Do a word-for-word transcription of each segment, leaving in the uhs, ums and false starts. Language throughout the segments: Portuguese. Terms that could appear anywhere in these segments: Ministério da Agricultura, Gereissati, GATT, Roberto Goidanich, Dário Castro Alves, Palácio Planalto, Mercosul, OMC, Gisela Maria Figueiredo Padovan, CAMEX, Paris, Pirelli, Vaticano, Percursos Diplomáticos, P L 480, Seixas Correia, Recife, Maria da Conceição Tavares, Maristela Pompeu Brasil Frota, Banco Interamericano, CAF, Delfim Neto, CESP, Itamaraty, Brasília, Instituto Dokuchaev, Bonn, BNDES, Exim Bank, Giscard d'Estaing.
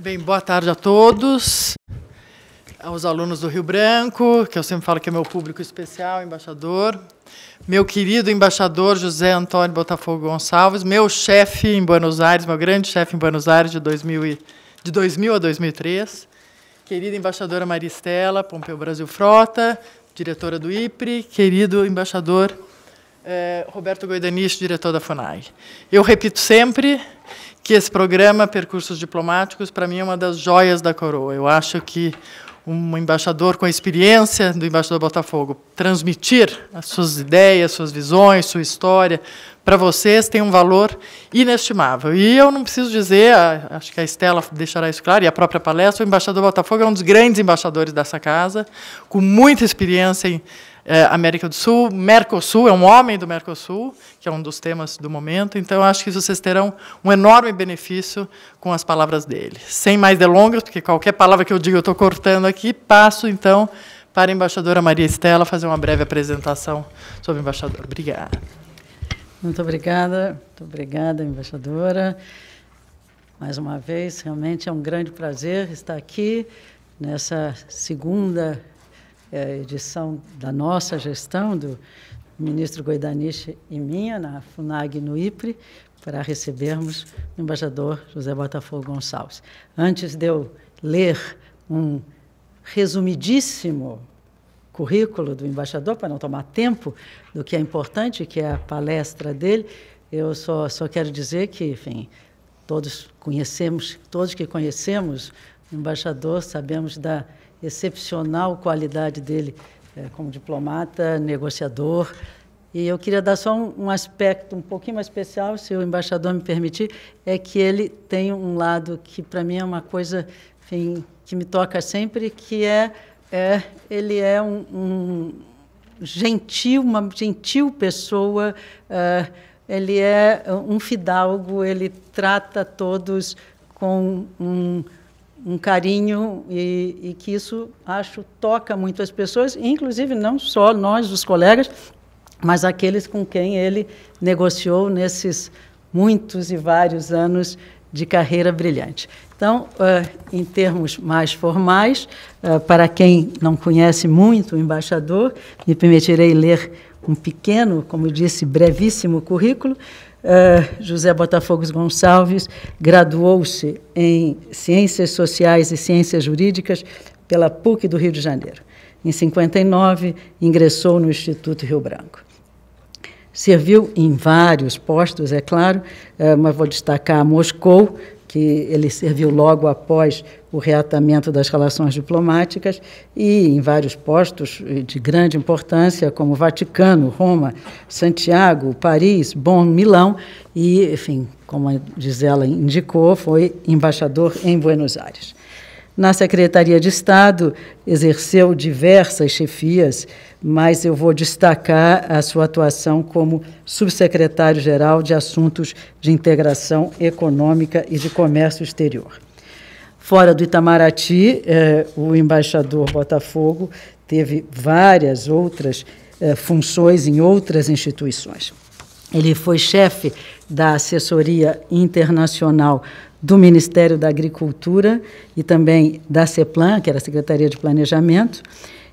Bem, boa tarde a todos, aos alunos do Rio Branco, que eu sempre falo que é meu público especial, embaixador, meu querido embaixador José Antônio Botafogo Gonçalves, meu chefe em Buenos Aires, meu grande chefe em Buenos Aires de dois mil, e, de dois mil a dois mil e três, querida embaixadora Maristela Pompeu Brasil Frota, diretora do I P R I, querido embaixador eh, Roberto Goidanich, diretor da FUNAG. Eu repito sempre que esse programa Percursos Diplomáticos, para mim, é uma das joias da coroa. Eu acho que um embaixador com a experiência do embaixador Botafogo transmitir as suas ideias, suas visões, sua história para vocês tem um valor inestimável. E eu não preciso dizer, acho que a Estela deixará isso claro, e a própria palestra, o embaixador Botafogo é um dos grandes embaixadores dessa casa, com muita experiência em É, América do Sul, Mercosul, é um homem do Mercosul, que é um dos temas do momento, então acho que vocês terão um enorme benefício com as palavras dele. Sem mais delongas, porque qualquer palavra que eu diga eu estou cortando aqui, passo então para a embaixadora Maria Estela fazer uma breve apresentação sobre o embaixador. Obrigada. Muito obrigada, muito obrigada, embaixadora. Mais uma vez, realmente é um grande prazer estar aqui nessa segunda É a edição da nossa gestão, do ministro Goidanich e minha, na FUNAG e no I P R I, para recebermos o embaixador José Botafogo Gonçalves. Antes de eu ler um resumidíssimo currículo do embaixador, para não tomar tempo do que é importante, que é a palestra dele, eu só, só quero dizer que, enfim, todos conhecemos, todos que conhecemos o embaixador, sabemos da excepcional qualidade dele é, como diplomata, negociador. E eu queria dar só um, um aspecto um pouquinho mais especial, se o embaixador me permitir, é que ele tem um lado que, para mim, é uma coisa, enfim, que me toca sempre, que é, é ele é um, um gentil, uma gentil pessoa, é, ele é um fidalgo, ele trata todos com um... um carinho e, e que isso, acho, toca muito as pessoas, inclusive não só nós, os colegas, mas aqueles com quem ele negociou nesses muitos e vários anos de carreira brilhante. Então, uh, em termos mais formais, uh, para quem não conhece muito o embaixador, me permitirei ler um pequeno, como disse, brevíssimo currículo. Uh, José Botafogo Gonçalves graduou-se em Ciências Sociais e Ciências Jurídicas pela P U C do Rio de Janeiro. Em cinquenta e nove, ingressou no Instituto Rio Branco. Serviu em vários postos, é claro, uh, mas vou destacar Moscou, que ele serviu logo após o reatamento das relações diplomáticas, e em vários postos de grande importância, como Vaticano, Roma, Santiago, Paris, Bonn, Milão, e, enfim, como a Gisela indicou, foi embaixador em Buenos Aires. Na Secretaria de Estado, exerceu diversas chefias, mas eu vou destacar a sua atuação como subsecretário-geral de Assuntos de Integração Econômica e de Comércio Exterior. Fora do Itamaraty, eh, o embaixador Botafogo teve várias outras eh, funções em outras instituições. Ele foi chefe da assessoria internacional do Ministério da Agricultura e também da CEPLAN, que era a Secretaria de Planejamento.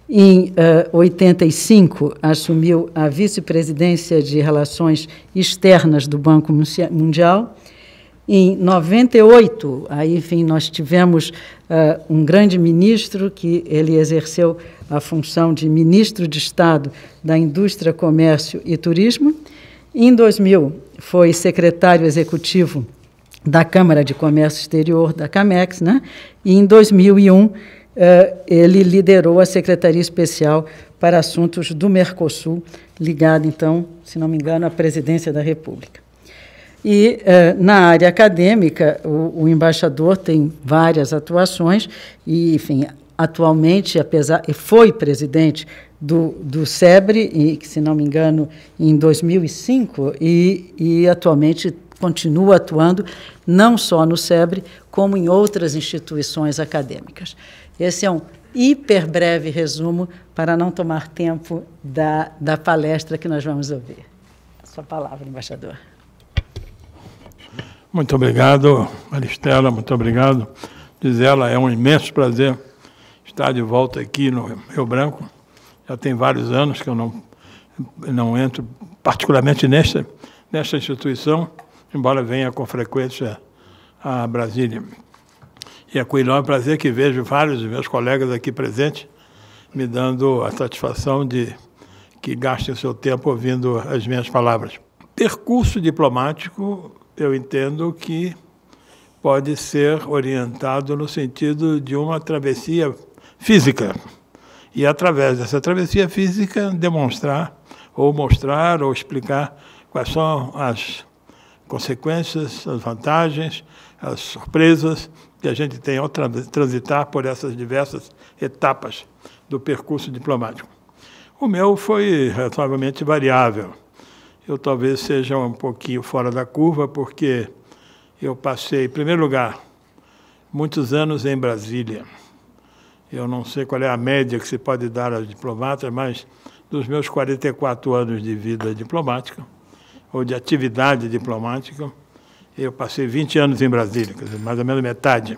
Em uh, oitenta e cinco, assumiu a vice-presidência de Relações Externas do Banco Mundial. Em noventa e oito, aí, enfim, nós tivemos uh, um grande ministro, que ele exerceu a função de ministro de Estado da Indústria, Comércio e Turismo. Em dois mil, foi secretário executivo da Câmara de Comércio Exterior, da CAMEX, né? E em dois mil e um, eh, ele liderou a Secretaria Especial para Assuntos do Mercosul, ligada, então, se não me engano, à Presidência da República. E, eh, na área acadêmica, o, o embaixador tem várias atuações, e, enfim, atualmente, apesar, foi presidente do, do SEBRAE, e, se não me engano, em dois mil e cinco, e, e atualmente continua atuando não só no SEBRAE, como em outras instituições acadêmicas. Esse é um hiper breve resumo para não tomar tempo da, da palestra que nós vamos ouvir. A sua palavra, embaixador. Muito obrigado, Maristela, muito obrigado Gisela, é um imenso prazer estar de volta aqui no Rio Branco. Já tem vários anos que eu não, não entro, particularmente nesta, nesta instituição, embora venha com frequência a Brasília. E é com enorme prazer que vejo vários de meus colegas aqui presentes, me dando a satisfação de que gastem o seu tempo ouvindo as minhas palavras. Percurso diplomático, eu entendo que pode ser orientado no sentido de uma travessia física, e, através dessa travessia física, demonstrar, ou mostrar, ou explicar quais são as consequências, as vantagens, as surpresas que a gente tem ao transitar por essas diversas etapas do percurso diplomático. O meu foi razoavelmente variável. Eu talvez seja um pouquinho fora da curva, porque eu passei, em primeiro lugar, muitos anos em Brasília. Eu não sei qual é a média que se pode dar aos diplomatas, mas dos meus quarenta e quatro anos de vida diplomática, ou de atividade diplomática, eu passei vinte anos em Brasília, quer dizer, mais ou menos metade.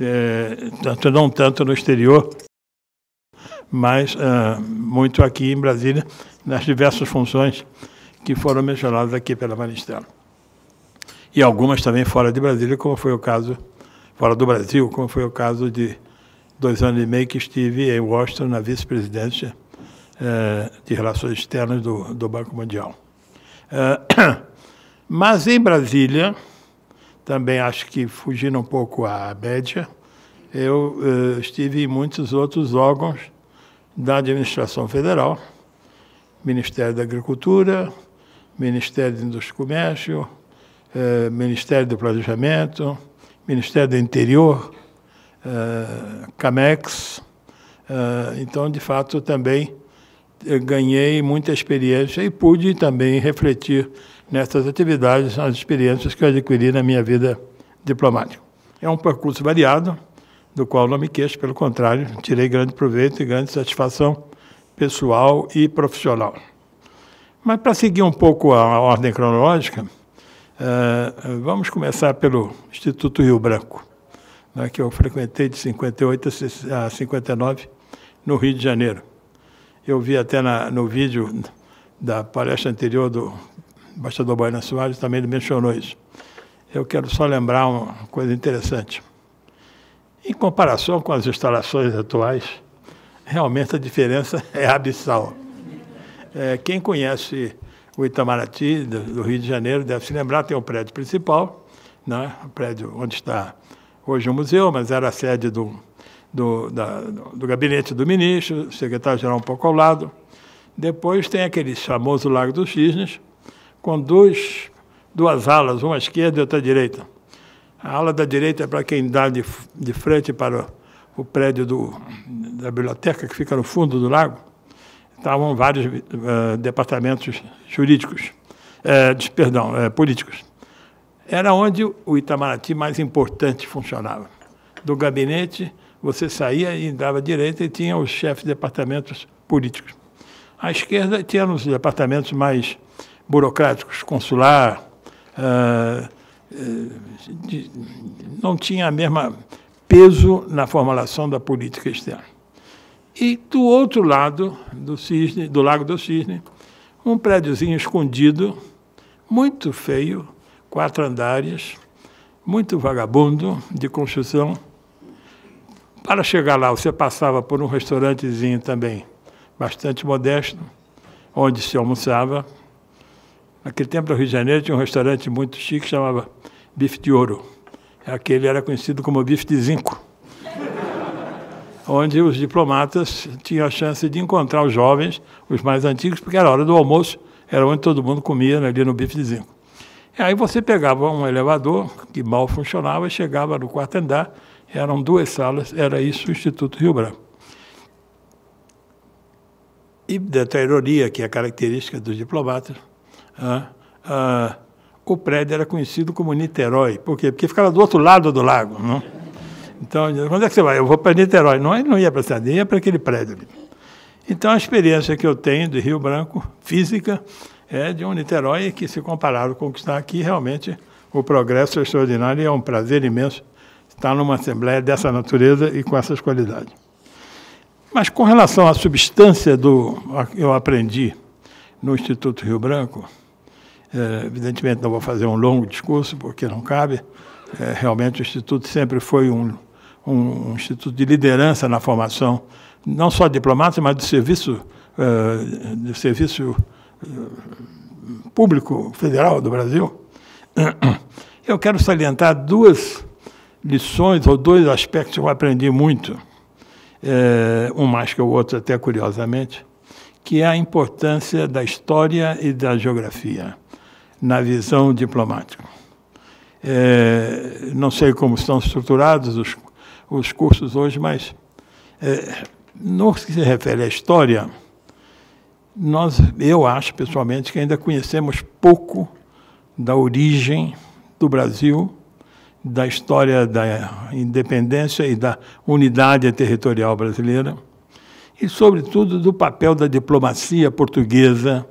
É, tanto, não tanto no exterior, mas uh, muito aqui em Brasília, nas diversas funções que foram mencionadas aqui pela Maristela. E algumas também fora de Brasília, como foi o caso, fora do Brasil, como foi o caso de dois anos e meio que estive em Washington, na vice-presidência eh, de Relações Externas do, do Banco Mundial. Eh, mas em Brasília, também acho que fugindo um pouco à média, eu eh, estive em muitos outros órgãos da administração federal, Ministério da Agricultura, Ministério do Indústria e Comércio, eh, Ministério do Planejamento, Ministério do Interior, Uh, CAMEX, uh, então, de fato, também ganhei muita experiência e pude também refletir nessas atividades, nas experiências que eu adquiri na minha vida diplomática. É um percurso variado, do qual não me queixo, pelo contrário, tirei grande proveito e grande satisfação pessoal e profissional. Mas, para seguir um pouco a ordem cronológica, uh, vamos começar pelo Instituto Rio Branco, que eu frequentei de cinquenta e oito a cinquenta e nove, no Rio de Janeiro. Eu vi até na, no vídeo da palestra anterior do embaixador Baena Soares, também ele mencionou isso. Eu quero só lembrar uma coisa interessante. Em comparação com as instalações atuais, realmente a diferença é abissal. É, quem conhece o Itamaraty, do, do Rio de Janeiro, deve se lembrar, tem o prédio principal, né, o prédio onde está hoje o museu, mas era a sede do, do, da, do gabinete do ministro, secretário-geral um pouco ao lado. Depois tem aquele famoso Largo dos Cisnes, com dois, duas alas, uma à esquerda e outra à direita. A ala da direita é para quem dá de, de frente para o, o prédio do, da biblioteca, que fica no fundo do lago. Estavam vários uh, departamentos jurídicos, eh, de, perdão, eh, políticos. Era onde o Itamaraty mais importante funcionava. Do gabinete, você saía e dava à direita e tinha os chefes de departamentos políticos. À esquerda, tinha os departamentos mais burocráticos, consular, ah, de, não tinha a mesma peso na formulação da política externa. E do outro lado do, Cisne, do Lago do Cisne, um prédiozinho escondido, muito feio, quatro andares, muito vagabundo, de construção. Para chegar lá, você passava por um restaurantezinho também, bastante modesto, onde se almoçava. Naquele tempo, no Rio de Janeiro, tinha um restaurante muito chique, que chamava Bife de Ouro. Aquele era conhecido como Bife de Zinco, onde os diplomatas tinham a chance de encontrar os jovens, os mais antigos, porque era a hora do almoço, era onde todo mundo comia, ali no Bife de Zinco. Aí você pegava um elevador, que mal funcionava, e chegava no quarto andar, eram duas salas, era isso o Instituto Rio Branco. E, da ironia, que é característica dos diplomatas, ah, ah, o prédio era conhecido como Niterói. Por quê? Porque ficava do outro lado do lago. Não? Então, onde é que você vai? Eu vou para Niterói. Não, ele não ia para cidade, ia para aquele prédio ali. Então, a experiência que eu tenho de Rio Branco, física, é de um Niterói que, se comparado com o que está aqui, realmente o progresso é extraordinário e é um prazer imenso estar numa assembleia dessa natureza e com essas qualidades. Mas, com relação à substância do que eu aprendi no Instituto Rio Branco, é, evidentemente não vou fazer um longo discurso, porque não cabe. É, realmente, o Instituto sempre foi um, um, um instituto de liderança na formação, não só de diplomatas, mas do serviço, é, do serviço é, público federal do Brasil. Eu quero salientar duas lições, ou dois aspectos que eu aprendi muito, É, um mais que o outro, até curiosamente, que é a importância da história e da geografia na visão diplomática. É, não sei como estão estruturados os, os cursos hoje, mas, é, no que se refere à história, nós, eu acho, pessoalmente, que ainda conhecemos pouco da origem do Brasil, da história da independência e da unidade territorial brasileira e, sobretudo, do papel da diplomacia portuguesa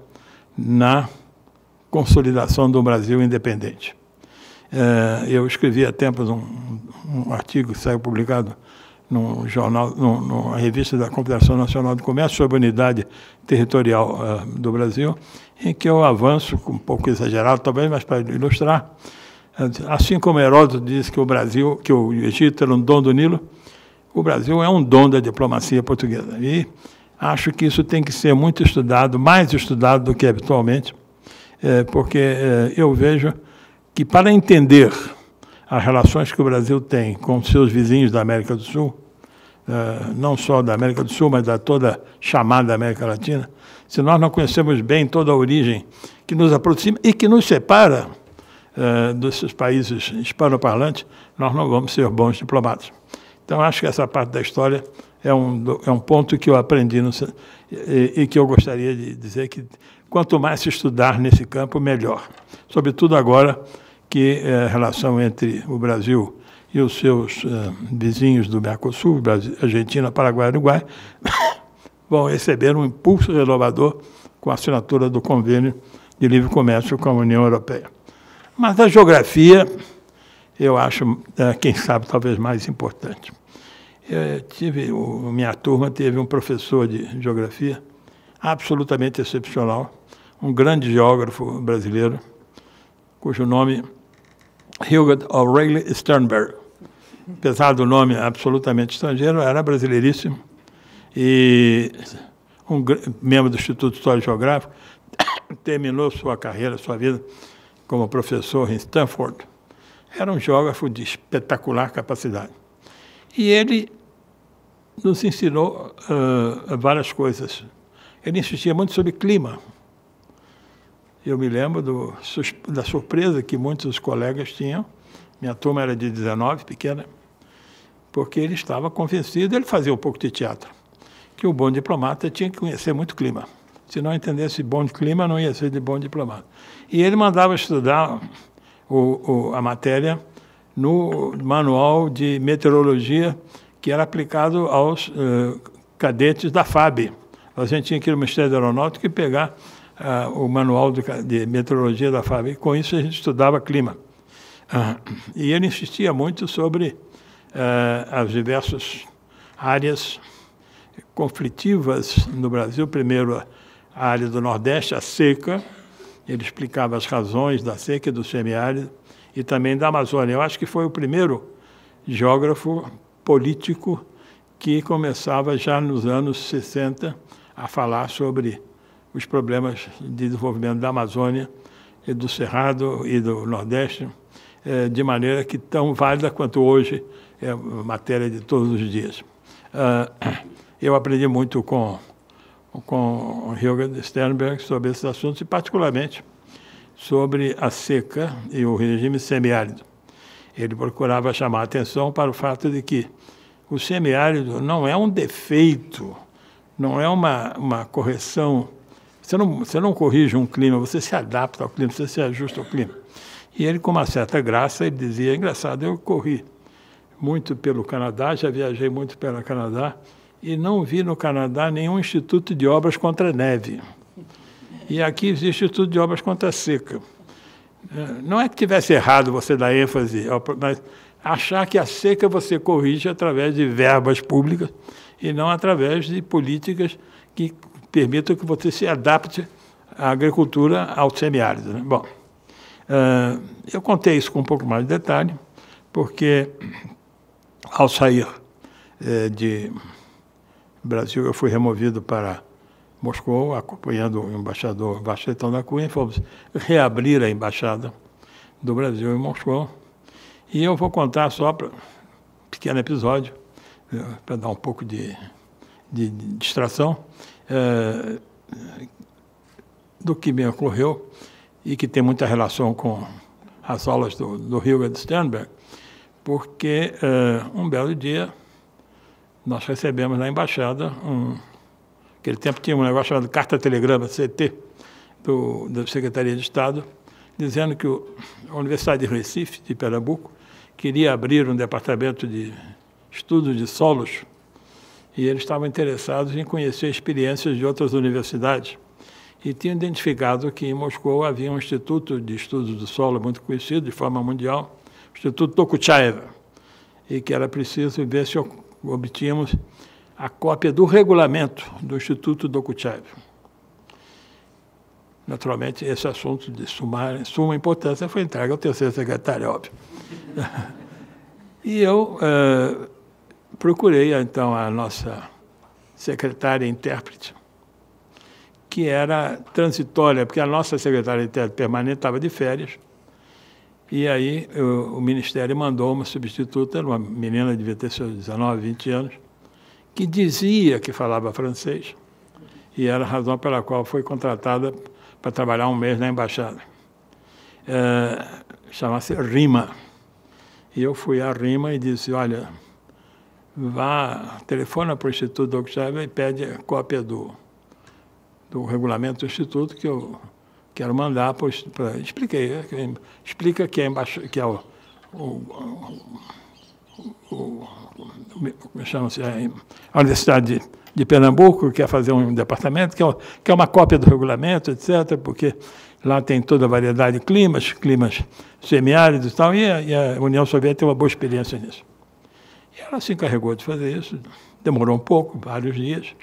na consolidação do Brasil independente. Eu escrevi há tempos um, um artigo que saiu publicado num jornal, num, numa revista da Confederação Nacional de Comércio sobre a unidade territorial do Brasil, em que eu avanço, um pouco exagerado talvez, mas para ilustrar. Assim como Heródoto diz que o Brasil, que o Egito era um dom do Nilo, o Brasil é um dom da diplomacia portuguesa. E acho que isso tem que ser muito estudado, mais estudado do que habitualmente, porque eu vejo que, para entender as relações que o Brasil tem com seus vizinhos da América do Sul, não só da América do Sul, mas da toda chamada América Latina, se nós não conhecemos bem toda a origem que nos aproxima e que nos separa desses países hispanoparlantes, nós não vamos ser bons diplomatas. Então, acho que essa parte da história é um, é um ponto que eu aprendi no, e, e que eu gostaria de dizer que, quanto mais se estudar nesse campo, melhor. Sobretudo agora que é, a relação entre o Brasil e os seus é, vizinhos do Mercosul, Brasil, Argentina, Paraguai e Uruguai, vão receber um impulso renovador com a assinatura do Convênio de Livre Comércio com a União Europeia. Mas a geografia, eu acho, quem sabe, talvez mais importante. Eu tive, a minha turma teve um professor de geografia absolutamente excepcional, um grande geógrafo brasileiro, cujo nome é Hilgard O'Reilly Sternberg. Apesar do nome absolutamente estrangeiro, era brasileiríssimo e um membro do Instituto Histórico e Geográfico, terminou sua carreira, sua vida, como professor em Stanford, era um geógrafo de espetacular capacidade. E ele nos ensinou uh, várias coisas. Ele insistia muito sobre clima. Eu me lembro do, da surpresa que muitos colegas tinham. Minha turma era de dezenove, pequena, porque ele estava convencido, ele fazia um pouco de teatro, que o bom diplomata tinha que conhecer muito clima. Se não entendesse bom de clima, não ia ser de bom diplomata. E ele mandava estudar o, o, a matéria no manual de meteorologia que era aplicado aos uh, cadetes da F A B. A gente tinha que ir ao Ministério da Aeronáutica e pegar uh, o manual do, de meteorologia da F A B. E com isso, a gente estudava clima. Uh, e ele insistia muito sobre uh, as diversas áreas conflitivas no Brasil. Primeiro, a área do Nordeste, a seca. Ele explicava as razões da seca e do semiárido e também da Amazônia. Eu acho que foi o primeiro geógrafo político que começava já nos anos sessenta a falar sobre os problemas de desenvolvimento da Amazônia, e do Cerrado e do Nordeste, de maneira que tão válida quanto hoje é matéria de todos os dias. Eu aprendi muito com... com Hilgard Sternberg sobre esses assuntos, e particularmente sobre a seca e o regime semiárido. Ele procurava chamar a atenção para o fato de que o semiárido não é um defeito, não é uma, uma correção. Você não, você não corrige um clima, você se adapta ao clima, você se ajusta ao clima. E ele, com uma certa graça, ele dizia, engraçado, eu corri muito pelo Canadá, já viajei muito pelo Canadá, e não vi no Canadá nenhum instituto de obras contra a neve. E aqui existe instituto de obras contra a seca. Não é que tivesse errado você dar ênfase, mas achar que a seca você corrige através de verbas públicas e não através de políticas que permitam que você se adapte à agricultura ao semiárido, né? Bom, uh, eu contei isso com um pouco mais de detalhe, porque ao sair uh, de Brasil, eu fui removido para Moscou, acompanhando o embaixador Washington da Cunha, e fomos reabrir a embaixada do Brasil em Moscou. E eu vou contar só pra, um pequeno episódio, para dar um pouco de, de, de distração, é, do que me ocorreu e que tem muita relação com as aulas do, do Hilgard Sternberg, porque é, um belo dia nós recebemos na embaixada um... Naquele tempo tinha um negócio chamado carta-telegrama, C T, do, da Secretaria de Estado, dizendo que o, a Universidade de Recife, de Pernambuco, queria abrir um departamento de estudos de solos, e eles estavam interessados em conhecer experiências de outras universidades. E tinham identificado que em Moscou havia um instituto de estudos do solo muito conhecido, de forma mundial, o Instituto Dokuchaev, e que era preciso ver se obtínhamos a cópia do regulamento do Instituto Dokuchaev. Naturalmente, esse assunto de sumar, suma importância foi entregue ao terceiro secretário, óbvio. E eu eh, procurei, então, a nossa secretária intérprete, que era transitória, porque a nossa secretária intérprete permanente estava de férias, e aí o, o Ministério mandou uma substituta, uma menina devia ter seus dezenove, vinte anos, que dizia que falava francês, e era a razão pela qual foi contratada para trabalhar um mês na embaixada. É, chamava-se Rima. E eu fui à Rima e disse, olha, vá, telefona para o Instituto Dokuchaev e pede a cópia do, do regulamento do Instituto que eu quero mandar para... para expliquei, explica que é, embaixo, que é o... o O, como chama-se, a Universidade de, de Pernambuco quer fazer um departamento, que é, que é uma cópia do regulamento, etcétera, porque lá tem toda a variedade de climas, climas semiáridos e tal, e a, e a União Soviética tem uma boa experiência nisso. E ela se encarregou de fazer isso, demorou um pouco, vários dias,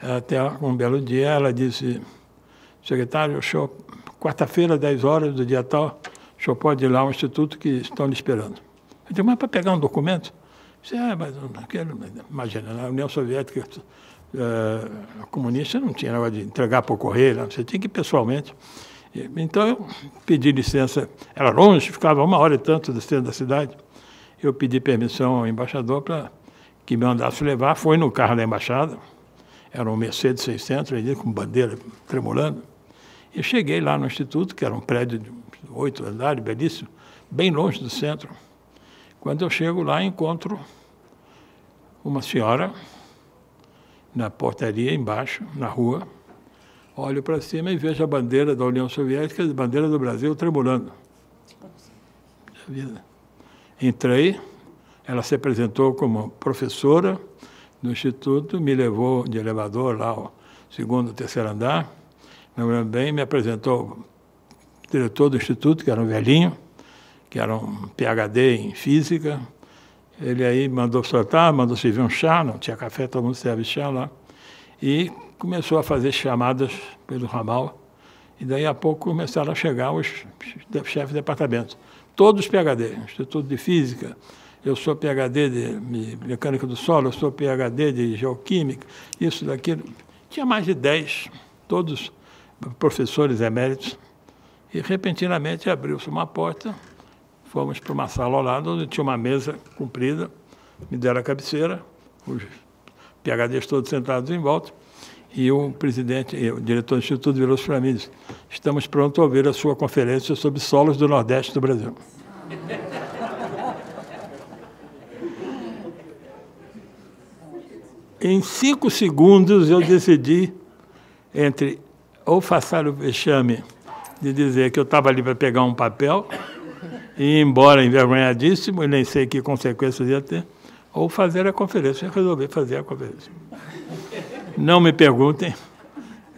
até um belo dia ela disse, secretário, quarta-feira, dez horas do dia tal, o senhor pode ir lá ao instituto que estão lhe esperando. Eu disse, mas para pegar um documento? Eu disse, ah, mas não quero, imagina, na União Soviética uh, comunista não tinha negócio de entregar por correio, não, você tinha que ir pessoalmente. E, então eu pedi licença, era longe, ficava uma hora e tanto do centro da cidade, eu pedi permissão ao embaixador para que me mandasse levar, foi no carro da embaixada, era um Mercedes seiscentos, ele com bandeira tremulando, e cheguei lá no instituto, que era um prédio de oito andares, belíssimo, bem longe do centro. Quando eu chego lá, encontro uma senhora na portaria embaixo, na rua, olho para cima e vejo a bandeira da União Soviética, a bandeira do Brasil tremulando. Entrei, ela se apresentou como professora do Instituto, me levou de elevador lá ao segundo, terceiro andar, me lembro bem, me apresentou o diretor do Instituto, que era um velhinho, que era um P H D em física, ele aí mandou soltar, mandou servir um chá, não tinha café, todo mundo serve chá lá, e começou a fazer chamadas pelo ramal, e daí a pouco começaram a chegar os chefes de departamento, todos P H D, Instituto de Física, eu sou P H D de Mecânica do Solo, eu sou P H D de Geoquímica, isso, daquilo, tinha mais de dez, todos professores eméritos, e repentinamente abriu-se uma porta. Fomos para uma sala ao lado, onde tinha uma mesa comprida, me deram a cabeceira, os P H Ds todos sentados em volta, e o presidente, o diretor do Instituto virou-se para mim e disse, estamos prontos a ouvir a sua conferência sobre solos do Nordeste do Brasil. Em cinco segundos eu decidi entre ou passar o vexame de dizer que eu estava ali para pegar um papel, e ir embora envergonhadíssimo, e nem sei que consequências ia ter, ou fazer a conferência, eu resolvi fazer a conferência. Não me perguntem,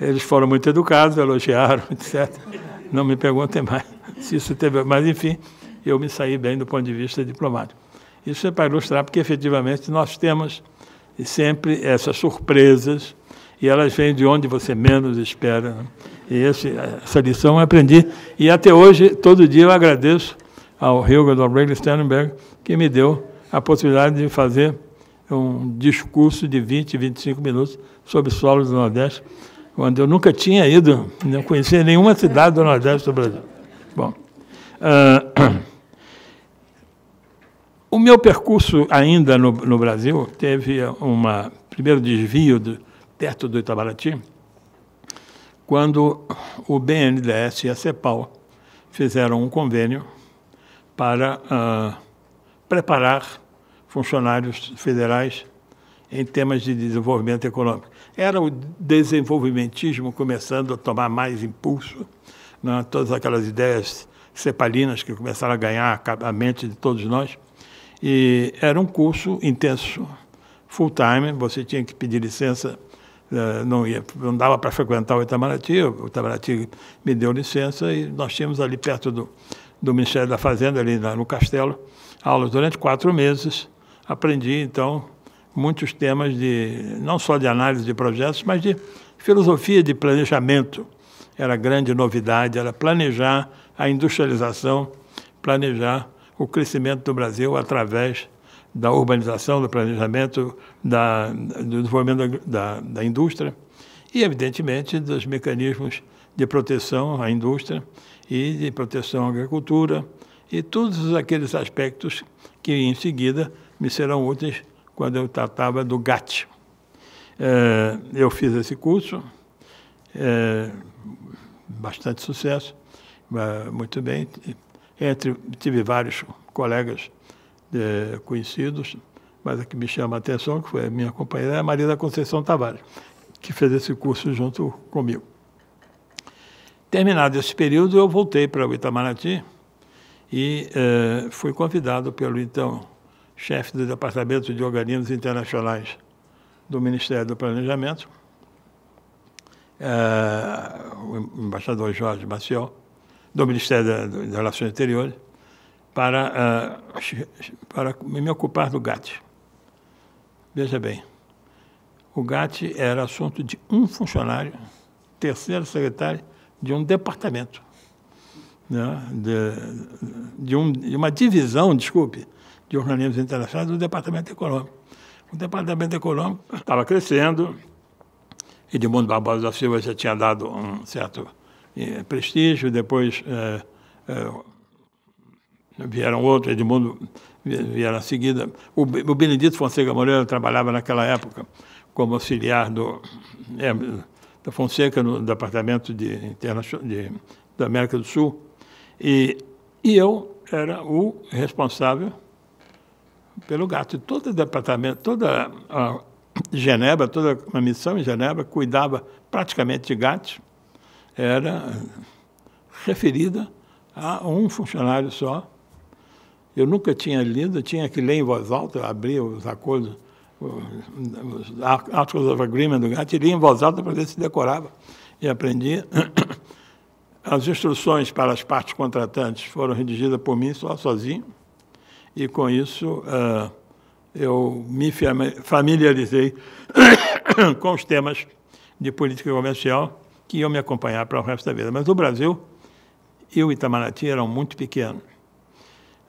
eles foram muito educados, elogiaram, etcétera. Não me perguntem mais se isso teve... Mas, enfim, eu me saí bem do ponto de vista diplomático. Isso é para ilustrar porque, efetivamente, nós temos sempre essas surpresas e elas vêm de onde você menos espera, né? E esse, essa lição eu aprendi. E até hoje, todo dia, eu agradeço ao Hilgard O'Reilly Sternberg, que me deu a possibilidade de fazer um discurso de vinte, vinte e cinco minutos sobre solos do Nordeste, quando eu nunca tinha ido, não conhecia nenhuma cidade do Nordeste do Brasil. Bom, uh, o meu percurso ainda no, no Brasil teve um primeiro desvio do, perto do Itamaraty, quando o B N D E S e a CEPAL fizeram um convênio para uh, preparar funcionários federais em temas de desenvolvimento econômico. Era o desenvolvimentismo começando a tomar mais impulso, né? Todas aquelas ideias cepalinas que começaram a ganhar a mente de todos nós. E era um curso intenso, full-time, você tinha que pedir licença, não, ia, não dava para frequentar o Itamaraty, o Itamaraty me deu licença e nós tínhamos ali perto do, do Ministério da Fazenda, ali no Castelo, aulas durante quatro meses. Aprendi, então, muitos temas, de não só de análise de projetos, mas de filosofia de planejamento. Era grande novidade, era planejar a industrialização, planejar o crescimento do Brasil através da urbanização, do planejamento, da, do desenvolvimento da, da indústria e, evidentemente, dos mecanismos de proteção à indústria e de proteção à agricultura e todos aqueles aspectos que, em seguida, me serão úteis quando eu tratava do GATT. É, eu fiz esse curso, é, bastante sucesso, muito bem. Entre, tive vários colegas é, conhecidos, mas a que me chama a atenção, que foi a minha companheira, é a Maria da Conceição Tavares, que fez esse curso junto comigo. Terminado esse período, eu voltei para o Itamaraty e é, fui convidado pelo, então, chefe do Departamento de Organismos Internacionais do Ministério do Planejamento, é, o embaixador Jorge Maciel, do Ministério das Relações Exteriores, para, é, para me ocupar do GATT. Veja bem, o GATT era assunto de um funcionário, terceiro secretário de um departamento, né, de, de, um, de uma divisão, desculpe, de organismos internacionais do Departamento Econômico. O Departamento Econômico estava crescendo, Edmundo Barbosa da Silva já tinha dado um certo eh, prestígio, depois eh, eh, vieram outros, Edmundo vieram em seguida. O, o Benedito Fonseca Moreira trabalhava naquela época como auxiliar do, é, da Fonseca no Departamento de, Internacion... de, da América do Sul, e, e eu era o responsável pelo GATT. Todo o departamento, toda a Genebra, toda a missão em Genebra cuidava praticamente de GATT, era referida a um funcionário só. Eu nunca tinha lido, tinha que ler em voz alta, abrir os acordos, os Articles of Agreement do GATT, e lia em voz alta para ver se decorava, e aprendi. As instruções para as partes contratantes foram redigidas por mim só, sozinho, e, com isso, eu me familiarizei com os temas de política comercial que iam me acompanhar para o resto da vida. Mas o Brasil e o Itamaraty eram muito pequenos.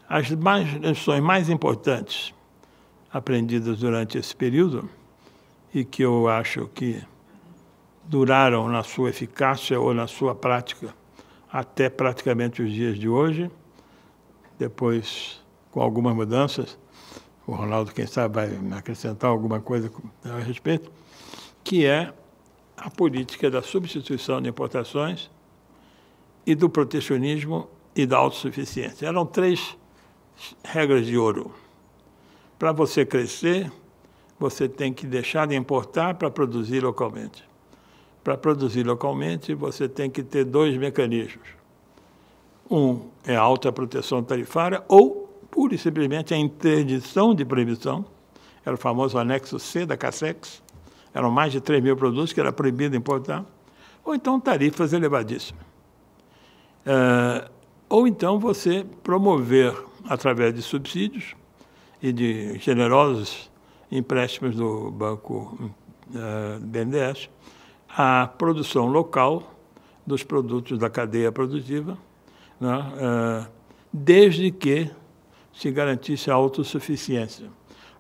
As mais, lições mais importantes aprendidas durante esse período, e que eu acho que duraram na sua eficácia ou na sua prática até praticamente os dias de hoje, depois, com algumas mudanças, o Ronaldo, quem sabe, vai acrescentar alguma coisa a respeito, que é a política da substituição de importações e do protecionismo e da autossuficiência. Eram três regras de ouro. Para você crescer, você tem que deixar de importar para produzir localmente. Para produzir localmente, você tem que ter dois mecanismos. Um é a alta proteção tarifária ou pura e simplesmente a interdição de proibição, era o famoso anexo C da CAMEX, eram mais de três mil produtos que era proibido importar, ou então tarifas elevadíssimas. ou então você promover, através de subsídios e de generosos empréstimos do Banco uh, B N D E S, a produção local dos produtos da cadeia produtiva, né, uh, desde que se garantisse a autossuficiência.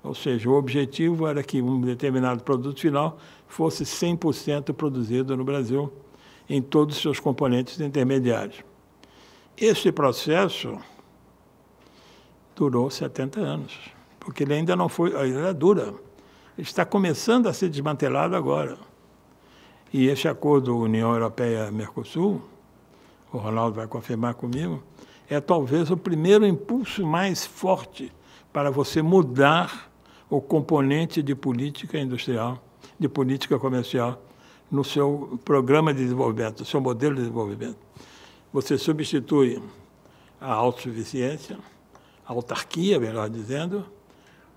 Ou seja, o objetivo era que um determinado produto final fosse cem por cento produzido no Brasil em todos os seus componentes intermediários. Esse processo durou setenta anos, porque ele ainda não foi, ainda dura. Ele está começando a ser desmantelado agora. E esse acordo União Europeia-Mercosul, o Ronaldo vai confirmar comigo, é talvez o primeiro impulso mais forte para você mudar o componente de política industrial, de política comercial, no seu programa de desenvolvimento, no seu modelo de desenvolvimento. Você substitui a autossuficiência, a autarquia, melhor dizendo,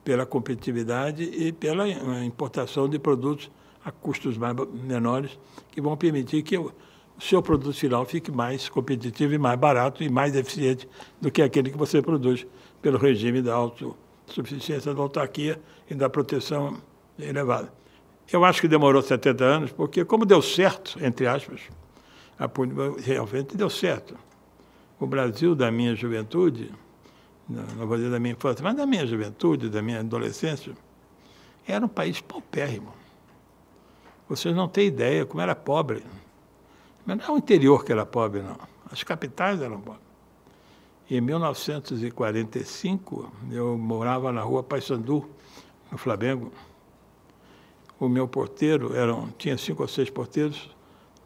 pela competitividade e pela importação de produtos a custos mais, menores, que vão permitir que o seu produto final fique mais competitivo e mais barato e mais eficiente do que aquele que você produz pelo regime da autossuficiência, da autarquia e da proteção elevada. Eu acho que demorou setenta anos, porque como deu certo, entre aspas, a, realmente deu certo. O Brasil da minha juventude, não vou dizer da minha infância, mas da minha juventude, da minha adolescência, era um país paupérrimo. Vocês não têm ideia como era pobre. Mas não era o interior que era pobre, não. As capitais eram pobres. Em mil novecentos e quarenta e cinco, eu morava na rua Paissandu, no Flamengo. O meu porteiro, eram, tinha cinco ou seis porteiros,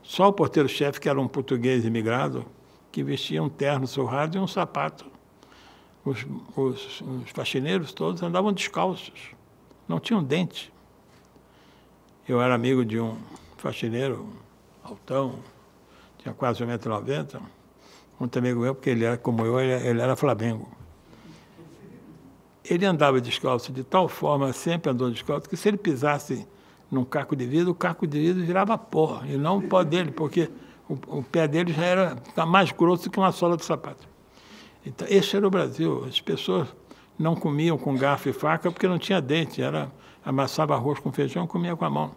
só o porteiro-chefe, que era um português imigrado, que vestia um terno surrado e um sapato. Os, os, os faxineiros todos andavam descalços, não tinham dente. Eu era amigo de um faxineiro altão, tinha quase um metro e noventa, muito amigo meu, porque ele era, como eu, ele, ele era Flamengo. Ele andava descalço de tal forma, sempre andou descalço, que se ele pisasse num caco de vidro, o caco de vidro virava pó, e não o pó dele, porque o, o pé dele já era mais grosso que uma sola de sapato. Então, esse era o Brasil. As pessoas não comiam com garfo e faca porque não tinha dente, era, amassava arroz com feijão e comia com a mão.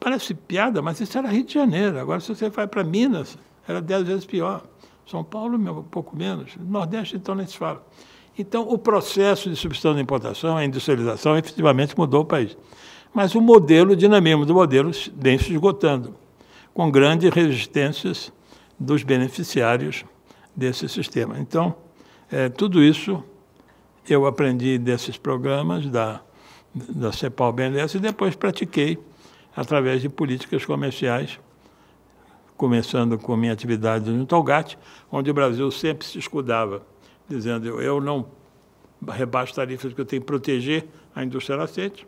Parece piada, mas isso era Rio de Janeiro. Agora, se você vai para Minas, era dez vezes pior. São Paulo, um pouco menos. No Nordeste, então, nem se fala. Então, o processo de substituição da importação, a industrialização, efetivamente mudou o país. Mas o modelo, o dinamismo do modelo vem se esgotando, com grandes resistências dos beneficiários desse sistema. Então, é, tudo isso eu aprendi desses programas da, da CEPAL-B N D E S e depois pratiquei através de políticas comerciais, começando com minha atividade no GATT, onde o Brasil sempre se escudava, dizendo eu não rebaixo tarifas que eu tenho que proteger a indústria lacente,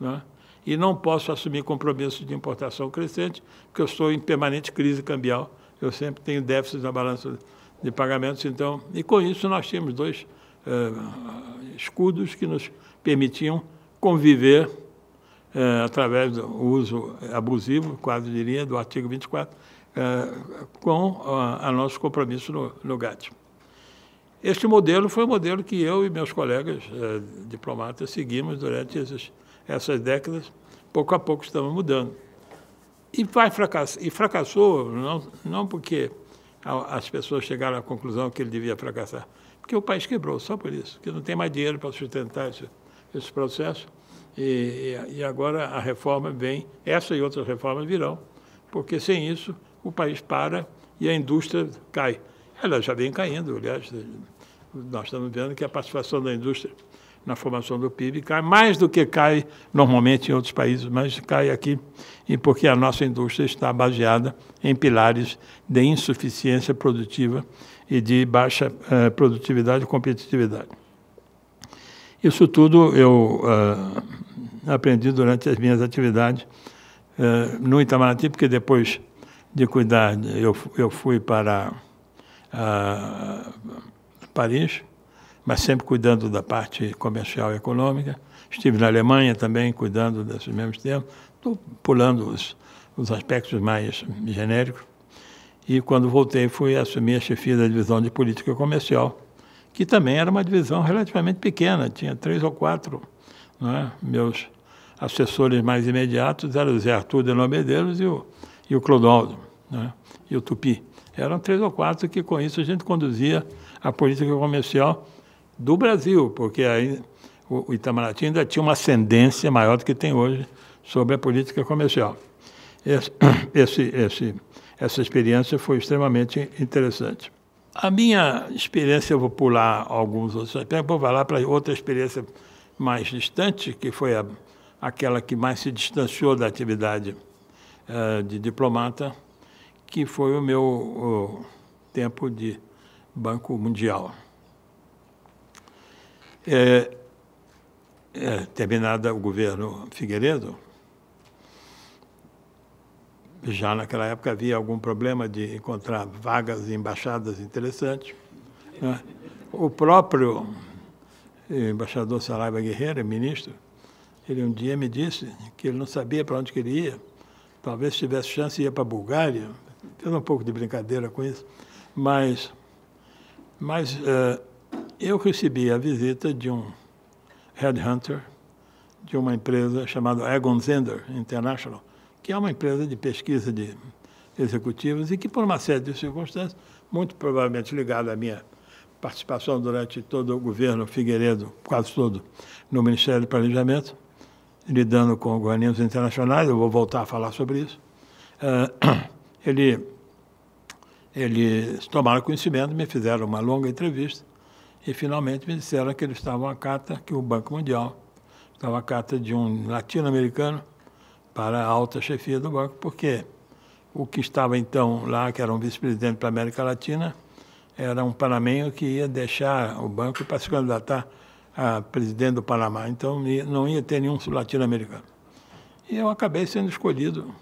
né? E não posso assumir compromissos de importação crescente, porque eu estou em permanente crise cambial, eu sempre tenho déficit na balança de pagamentos, então, e com isso nós tínhamos dois eh, escudos que nos permitiam conviver eh, através do uso abusivo, quase diria, do artigo vinte e quatro, eh, com a, a nosso compromisso no, no GATT. Este modelo foi o modelo que eu e meus colegas eh, diplomatas seguimos durante esses, essas décadas, pouco a pouco estamos mudando. E, vai fracass... e fracassou, não, não porque as pessoas chegaram à conclusão que ele devia fracassar, porque o país quebrou, só por isso, porque não tem mais dinheiro para sustentar esse, esse processo, e, e agora a reforma vem, essa e outras reformas virão, porque sem isso o país para e a indústria cai. Ela já vem caindo, aliás, nós estamos vendo que a participação da indústria na formação do P I B cai mais do que cai normalmente em outros países, mas cai aqui, e porque a nossa indústria está baseada em pilares de insuficiência produtiva e de baixa eh, produtividade e competitividade. Isso tudo eu eh, aprendi durante as minhas atividades eh, no Itamaraty, porque depois de cuidar, eu, eu fui para ah, Paris, mas sempre cuidando da parte comercial e econômica. Estive na Alemanha também, cuidando desses mesmos temas. Estou pulando os, os aspectos mais genéricos. e quando voltei fui assumir a chefia da divisão de política comercial, que também era uma divisão relativamente pequena, tinha três ou quatro, não é? Meus assessores mais imediatos eram o Zé Arthur de Lomedeiros e o, e o Clodoaldo, não é? E o Tupi. Eram três ou quatro que, com isso, a gente conduzia a política comercial do Brasil, porque aí o Itamaraty ainda tinha uma ascendência maior do que tem hoje sobre a política comercial. Esse, esse, esse, essa experiência foi extremamente interessante. A minha experiência, eu vou pular alguns outros aspectos, vou falar para outra experiência mais distante, que foi a, aquela que mais se distanciou da atividade eh, de diplomata, que foi o meu o tempo de Banco Mundial. É, é, terminada o governo Figueiredo, já naquela época havia algum problema de encontrar vagas e embaixadas interessantes. Né? O próprio embaixador Saraiva Guerreiro, ministro, ele um dia me disse que ele não sabia para onde queria, talvez se tivesse chance ia para a Bulgária. Fiz um pouco de brincadeira com isso, mas, mas uh, eu recebi a visita de um headhunter de uma empresa chamada Egon Zehnder International, que é uma empresa de pesquisa de executivos e que, por uma série de circunstâncias, muito provavelmente ligada à minha participação durante todo o governo Figueiredo, quase todo, no Ministério do Planejamento, lidando com organismos internacionais, eu vou voltar a falar sobre isso, uh, Ele, eles tomaram conhecimento, me fizeram uma longa entrevista e, finalmente, me disseram que eles estavam à cata, que o Banco Mundial estava à cata de um latino-americano para a alta chefia do banco, porque o que estava, então, lá, que era um vice-presidente para a América Latina, era um panamenho que ia deixar o banco para se candidatar a presidente do Panamá. Então, não ia ter nenhum latino-americano. E eu acabei sendo escolhido.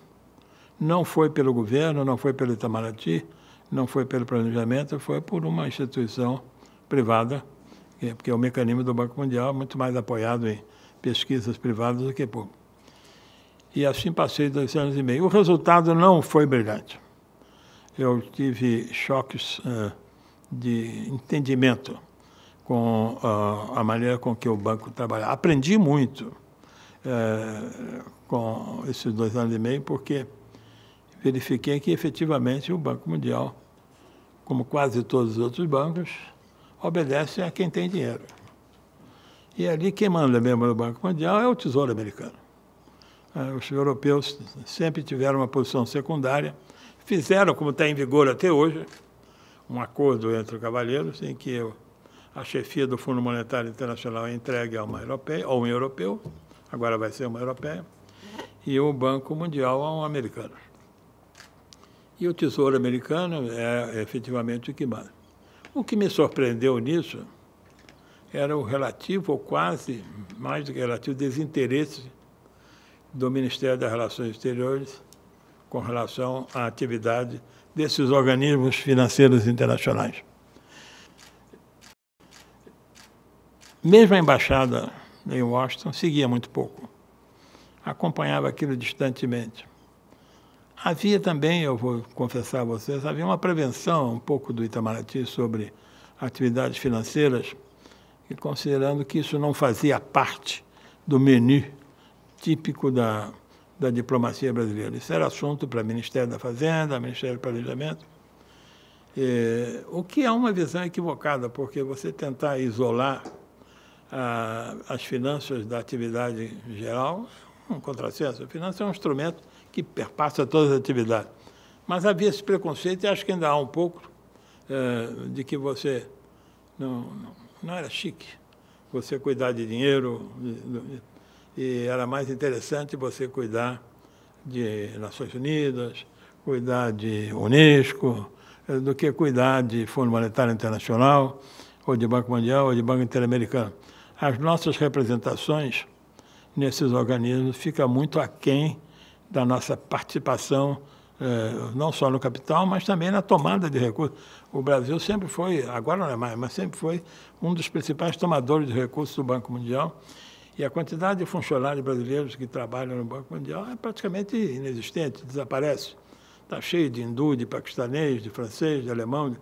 Não foi pelo governo, não foi pelo Itamaraty, não foi pelo planejamento, foi por uma instituição privada, porque o mecanismo do Banco Mundial é muito mais apoiado em pesquisas privadas do que público. E assim passei dois anos e meio. O resultado não foi brilhante. Eu tive choques uh, de entendimento com uh, a maneira com que o banco trabalhava. Aprendi muito uh, com esses dois anos e meio, porque verifiquei que, efetivamente, o Banco Mundial, como quase todos os outros bancos, obedece a quem tem dinheiro. E ali quem manda mesmo no Banco Mundial é o Tesouro Americano. Os europeus sempre tiveram uma posição secundária, fizeram, como está em vigor até hoje, um acordo entre cavalheiros em que a chefia do Fundo Monetário Internacional é entregue a uma europeia, ou um europeu, agora vai ser uma europeia, e o Banco Mundial a um americano. E o Tesouro Americano é efetivamente o que manda. O que me surpreendeu nisso era o relativo, ou quase mais do que relativo, desinteresse do Ministério das Relações Exteriores com relação à atividade desses organismos financeiros internacionais. Mesmo a embaixada em Washington seguia muito pouco, acompanhava aquilo distantemente. Havia também, eu vou confessar a vocês, havia uma prevenção um pouco do Itamaraty sobre atividades financeiras, e considerando que isso não fazia parte do menu típico da, da diplomacia brasileira. Isso era assunto para o Ministério da Fazenda, Ministério do Planejamento, e, o que é uma visão equivocada, porque você tentar isolar a, as finanças da atividade geral é um contrassenso. A finança é um instrumento que perpassa todas as atividades. Mas havia esse preconceito, e acho que ainda há um pouco, é, de que você não, não, não era chique você cuidar de dinheiro, e, e era mais interessante você cuidar de Nações Unidas, cuidar de Unesco, do que cuidar de Fundo Monetário Internacional, ou de Banco Mundial, ou de Banco Interamericano. As nossas representações nesses organismos ficam muito aquém da nossa participação, não só no capital, mas também na tomada de recursos. O Brasil sempre foi, agora não é mais, mas sempre foi um dos principais tomadores de recursos do Banco Mundial, e a quantidade de funcionários brasileiros que trabalham no Banco Mundial é praticamente inexistente, desaparece. Está cheio de hindu, de paquistanês, de francês, de alemão.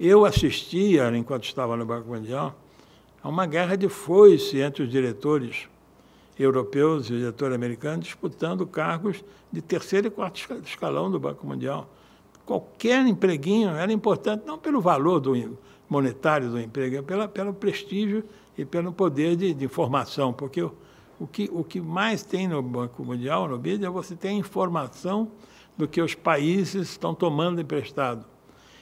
Eu assistia, enquanto estava no Banco Mundial, a uma guerra de foice entre os diretores europeus e os diretores americanos disputando cargos de terceiro e quarto escalão do Banco Mundial. Qualquer empreguinho era importante, não pelo valor do monetário do emprego, pela pelo prestígio e pelo poder de, de informação, porque o, o, que, o que mais tem no Banco Mundial, no B I D, é você ter informação do que os países estão tomando emprestado.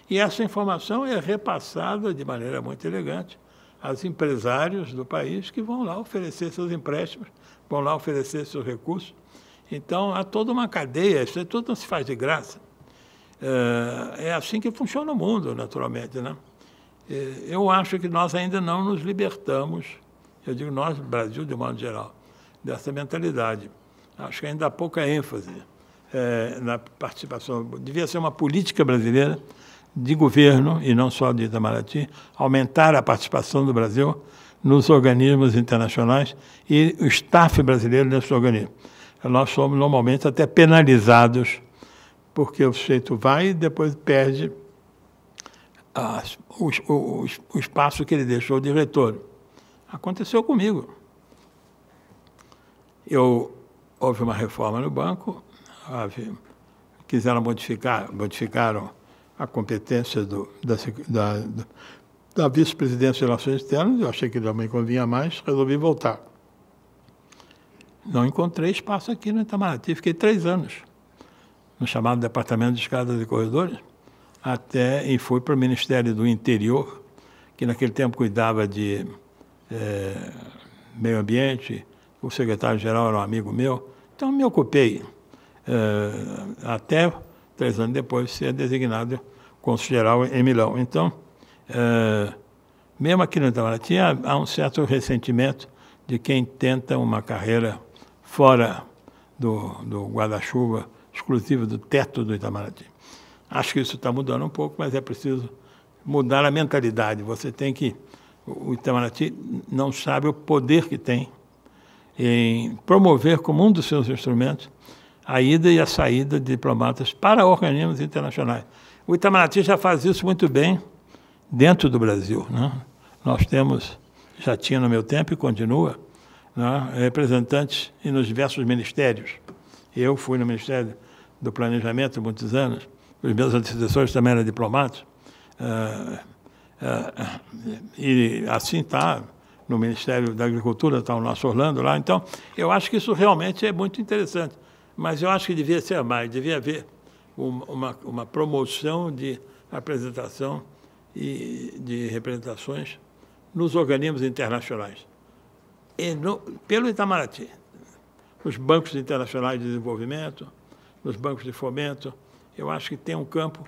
E essa informação é repassada de maneira muito elegante aos empresários do país que vão lá oferecer seus empréstimos, vão lá oferecer seus recursos. Então, há toda uma cadeia, isso tudo não se faz de graça. É assim que funciona o mundo, naturalmente, né? Eu acho que nós ainda não nos libertamos, eu digo nós, Brasil, de modo geral, dessa mentalidade. Acho que ainda há pouca ênfase é, na participação. Devia ser uma política brasileira de governo, e não só de Itamaraty, aumentar a participação do Brasil nos organismos internacionais e o staff brasileiro nesses organismos. Nós somos, normalmente, até penalizados, porque o sujeito vai e depois perde a, o, o, o espaço que ele deixou de retorno. Aconteceu comigo. Eu, houve uma reforma no banco, houve, quiseram modificar, modificaram a competência do, da, da, da vice-presidência de Relações Externas, eu achei que não me convinha mais, resolvi voltar. Não encontrei espaço aqui no Itamaraty, fiquei três anos no chamado Departamento de Escadas e Corredores, até e fui para o Ministério do Interior, que naquele tempo cuidava de é, meio ambiente, o secretário-geral era um amigo meu, então me ocupei é, até... três anos depois, ser designado cônsul-geral em Milão. Então, é, mesmo aqui no Itamaraty, há, há um certo ressentimento de quem tenta uma carreira fora do, do guarda-chuva exclusivo do teto do Itamaraty. Acho que isso está mudando um pouco, mas é preciso mudar a mentalidade. Você tem que... O Itamaraty não sabe o poder que tem em promover como um dos seus instrumentos a ida e a saída de diplomatas para organismos internacionais. O Itamaraty já faz isso muito bem dentro do Brasil, né? Nós temos, já tinha no meu tempo e continua, né, representantes nos diversos ministérios. Eu fui no Ministério do Planejamento há muitos anos, os meus antecessores também eram diplomatas, uh, uh, e assim está... No Ministério da Agricultura está o nosso Orlando lá. Então, eu acho que isso realmente é muito interessante. Mas eu acho que devia ser mais, devia haver uma, uma promoção de apresentação e de representações nos organismos internacionais. E no, pelo Itamaraty, nos bancos internacionais de desenvolvimento, nos bancos de fomento, eu acho que tem um campo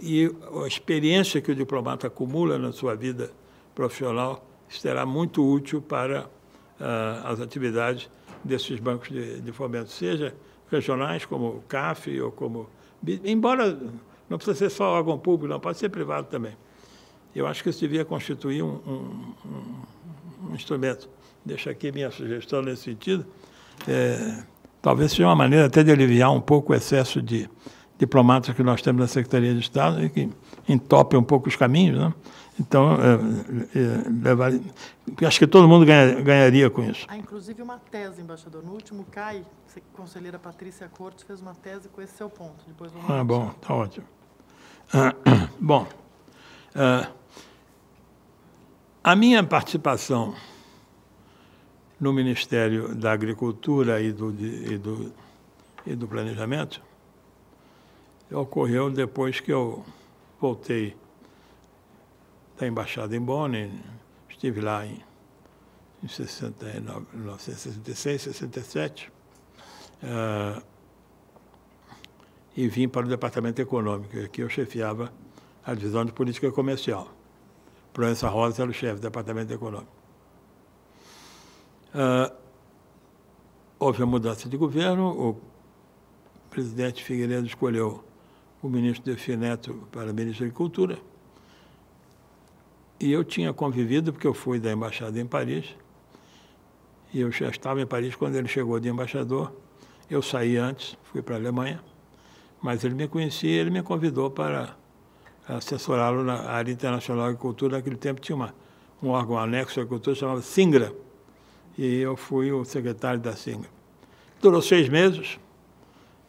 e a experiência que o diplomata acumula na sua vida profissional será muito útil para uh, as atividades desses bancos de, de fomento, seja regionais, como o C A F ou como... Embora não precisa ser só órgão público, não, pode ser privado também. Eu acho que isso devia constituir um, um, um instrumento. Deixo aqui minha sugestão nesse sentido. É, talvez seja uma maneira até de aliviar um pouco o excesso de diplomatas que nós temos na Secretaria de Estado e que entope um pouco os caminhos, né? Então, é, é, levar, acho que todo mundo ganha, ganharia com isso. Há, inclusive, uma tese, embaixador. No último C A I, a conselheira Patrícia Cortes fez uma tese com esse seu ponto. Depois vamos ah, bom, está ótimo. Ah, bom, ah, a minha participação no Ministério da Agricultura e do, de, e do, e do Planejamento ocorreu depois que eu voltei da embaixada em Bonn, estive lá em, em sessenta e nove, mil novecentos e sessenta e seis, sessenta e sete, uh, e vim para o Departamento Econômico, que eu chefiava a divisão de política comercial. Proença Rosa era o chefe do Departamento Econômico. Uh, houve a mudança de governo, o presidente Figueiredo escolheu o ministro Delfim Neto para ministro da Agricultura. E eu tinha convivido, porque eu fui da embaixada em Paris, e eu já estava em Paris quando ele chegou de embaixador. Eu saí antes, fui para a Alemanha, Mas ele me conhecia e ele me convidou para assessorá-lo na área internacional da agricultura. Naquele tempo tinha uma, um órgão anexo à agricultura, chamava SINGRA, e eu fui o secretário da SINGRA. Durou seis meses,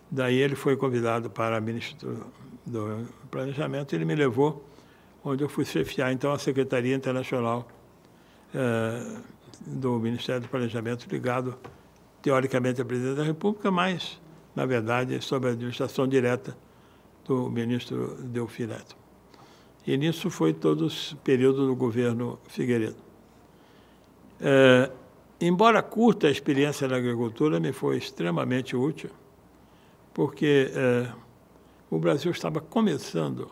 daí ele foi convidado para o Ministério do Planejamento, e ele me levou, onde eu fui chefiar, então, a Secretaria Internacional eh, do Ministério do Planejamento, ligado, teoricamente, à Presidência da República, mas, na verdade, sob a administração direta do ministro Delfim Neto. E nisso foi todo o período do governo Figueiredo. É, embora curta, a experiência na agricultura me foi extremamente útil, porque é, o Brasil estava começando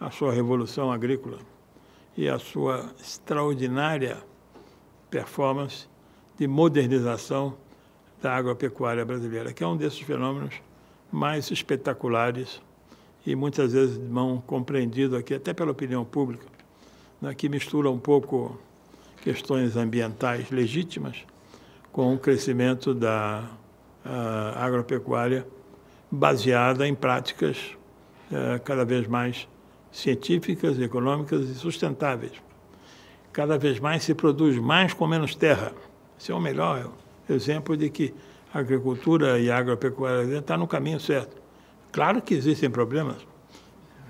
a sua revolução agrícola e a sua extraordinária performance de modernização da agropecuária brasileira, que é um desses fenômenos mais espetaculares e muitas vezes não compreendido aqui, até pela opinião pública, né, que mistura um pouco questões ambientais legítimas com o crescimento da a, agropecuária baseada em práticas é, cada vez mais científicas, econômicas e sustentáveis. Cada vez mais se produz mais com menos terra. Esse é o melhor exemplo de que a agricultura e a agropecuária estão no caminho certo. Claro que existem problemas.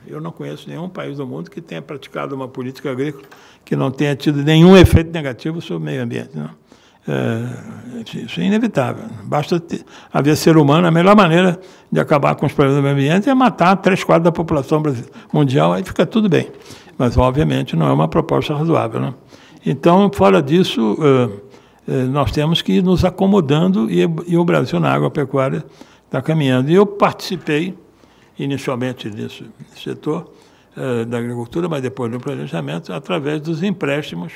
Eu não conheço nenhum país do mundo que tenha praticado uma política agrícola que não tenha tido nenhum efeito negativo sobre o meio ambiente. Não. É, isso é inevitável. Basta ter, haver ser humano. A melhor maneira de acabar com os problemas do meio ambiente é matar três quartos da população mundial, aí fica tudo bem. Mas, obviamente, não é uma proposta razoável. Não. Então, fora disso, nós temos que ir nos acomodando, e, e o Brasil na agropecuária está caminhando. E eu participei, inicialmente, nesse setor eh, da agricultura, mas depois do planejamento, através dos empréstimos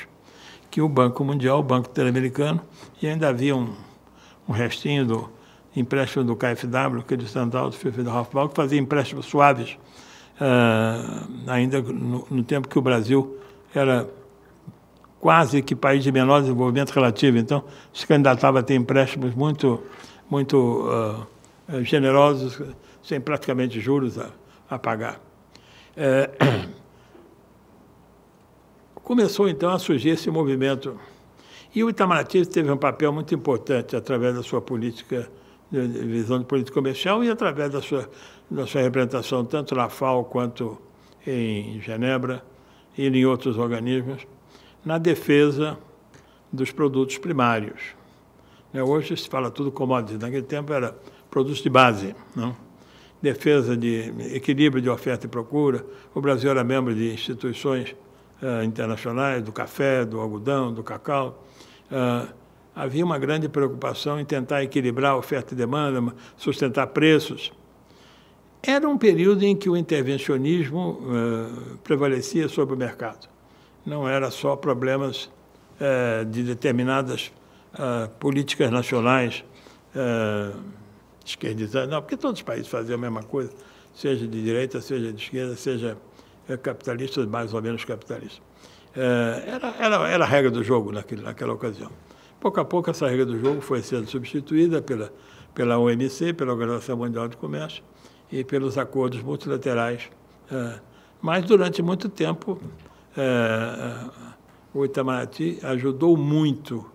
que o Banco Mundial, o Banco Interamericano, e ainda havia um, um restinho do empréstimo do K F W, que é de Standard Chartered, que fazia empréstimos suaves, eh, ainda no, no tempo que o Brasil era quase que país de menor desenvolvimento relativo. Então, se candidatava a ter empréstimos muito, muito uh, generosos, sem praticamente juros a, a pagar. É... Começou, então, a surgir esse movimento. E o Itamaraty teve um papel muito importante através da sua política, de visão de política comercial, e através da sua, da sua representação, tanto na FAO quanto em Genebra e em outros organismos, na defesa dos produtos primários. Hoje se fala tudo commodities, naquele tempo era produtos de base, não? Defesa de equilíbrio de oferta e procura. O Brasil era membro de instituições eh, internacionais, do café, do algodão, do cacau. Ah, havia uma grande preocupação em tentar equilibrar oferta e demanda, sustentar preços. Era um período em que o intervencionismo eh, prevalecia sobre o mercado. Não era só problemas eh, de determinadas eh, políticas nacionais eh, esquerdizadas, não, porque todos os países faziam a mesma coisa, seja de direita, seja de esquerda, seja eh, capitalista, mais ou menos capitalista. Eh, era, era, era a regra do jogo naquele, naquela ocasião. Pouco a pouco, essa regra do jogo foi sendo substituída pela, pela O M C, pela Organização Mundial de Comércio, e pelos acordos multilaterais. Eh, mas, durante muito tempo, É, o Itamaraty ajudou muito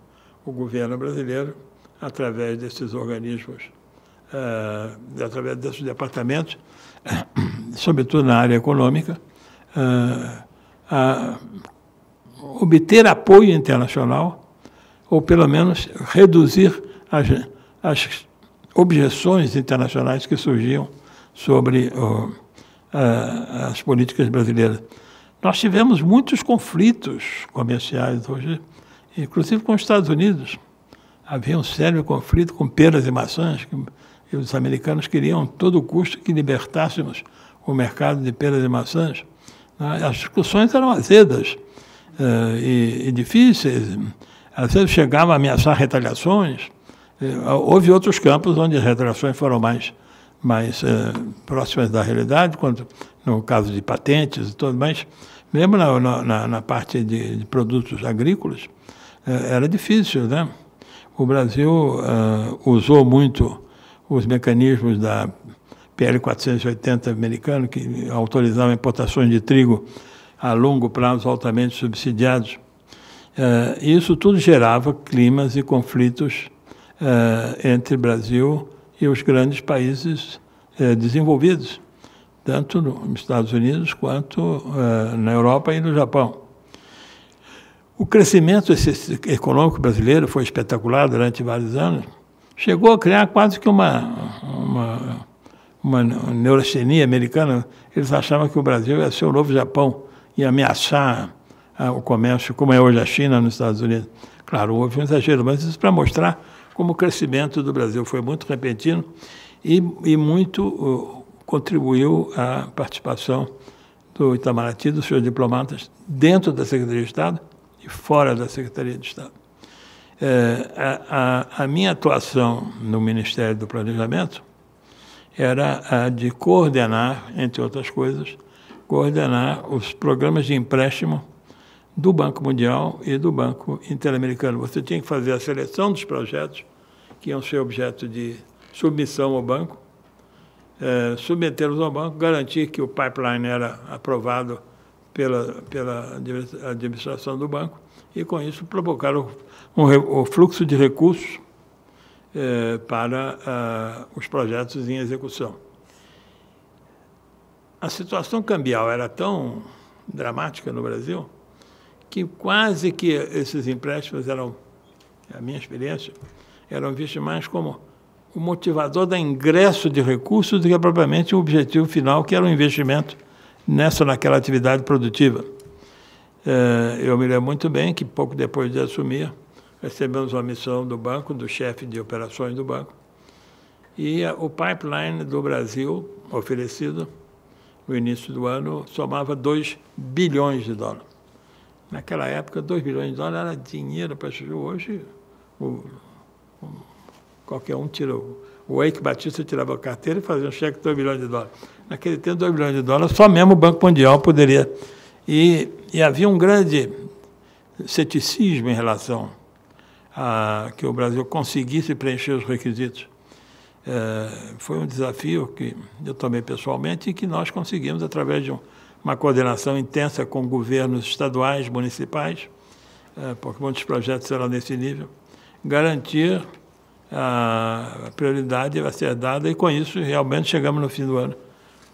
o governo brasileiro através desses organismos, é, através desses departamentos, sobretudo na área econômica, é, a obter apoio internacional, ou pelo menos reduzir as, as objeções internacionais que surgiam sobre oh, a, as políticas brasileiras. Nós tivemos muitos conflitos comerciais hoje, inclusive com os Estados Unidos. Havia um sério conflito com peras e maçãs, que os americanos queriam a todo custo que libertássemos o mercado de peras e maçãs. As discussões eram azedas e difíceis, às vezes chegava a ameaçar retaliações. Houve outros campos onde as retaliações foram mais, mais próximas da realidade, quando, no caso de patentes e tudo mais. Mesmo na, na, na parte de, de produtos agrícolas, eh, era difícil, né? O Brasil eh, usou muito os mecanismos da P L quatrocentos e oitenta americano, que autorizava importações de trigo a longo prazo altamente subsidiados. Uh, isso tudo gerava climas e conflitos uh, entre Brasil e os grandes países uh, desenvolvidos, tanto nos Estados Unidos quanto uh, na Europa e no Japão. O crescimento econômico brasileiro foi espetacular durante vários anos, chegou a criar quase que uma, uma, uma neurastenia americana. Eles achavam que o Brasil ia ser o novo Japão, ia ameaçar o comércio, como é hoje a China nos Estados Unidos. Claro, houve um exagero, mas isso para mostrar como o crescimento do Brasil foi muito repentino e, e muito uh, contribuiu à participação do Itamaraty, dos seus diplomatas, dentro da Secretaria de Estado, fora da Secretaria de Estado. É, a, a, a minha atuação no Ministério do Planejamento era a de coordenar, entre outras coisas, coordenar os programas de empréstimo do Banco Mundial e do Banco Interamericano. Você tinha que fazer a seleção dos projetos que iam ser objeto de submissão ao banco, é, submetê-los ao banco, garantir que o pipeline era aprovado pela, pela administração do banco, e com isso provocaram um, um, o fluxo de recursos eh, para uh, os projetos em execução. A situação cambial era tão dramática no Brasil que quase que esses empréstimos eram, a minha experiência, eram vistos mais como o motivador do ingresso de recursos do que propriamente o objetivo final, que era o investimento nessa ou naquela atividade produtiva. Eu me lembro muito bem que, pouco depois de assumir, recebemos uma missão do banco, do chefe de operações do banco, e o pipeline do Brasil, oferecido no início do ano, somava dois bilhões de dólares. Naquela época, dois bilhões de dólares era dinheiro para Chuchu. Hoje, o, o, qualquer um tirou. O Eike Batista tirava a carteira e fazia um cheque de dois bilhões de dólares. Naquele tempo, dois bilhões de dólares, só mesmo o Banco Mundial poderia. E, e havia um grande ceticismo em relação a que o Brasil conseguisse preencher os requisitos. É, foi um desafio que eu tomei pessoalmente e que nós conseguimos, através de um, uma coordenação intensa com governos estaduais, municipais, é, porque muitos projetos serão nesse nível, garantir a prioridade vai ser dada, e com isso realmente chegamos no fim do ano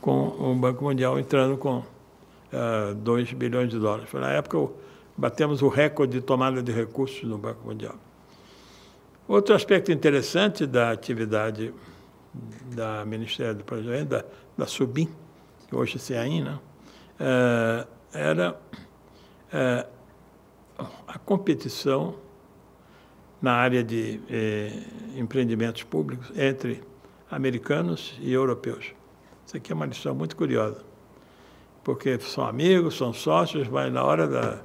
com o Banco Mundial entrando com uh, dois bilhões de dólares. Foi na época batemos o recorde de tomada de recursos no Banco Mundial. Outro aspecto interessante da atividade da Ministério do Planejamento, da, da SUBIM, que hoje é a CAINA, uh, era uh, a competição na área de eh, empreendimentos públicos entre americanos e europeus. Isso aqui é uma lição muito curiosa, porque são amigos, são sócios, mas na hora da,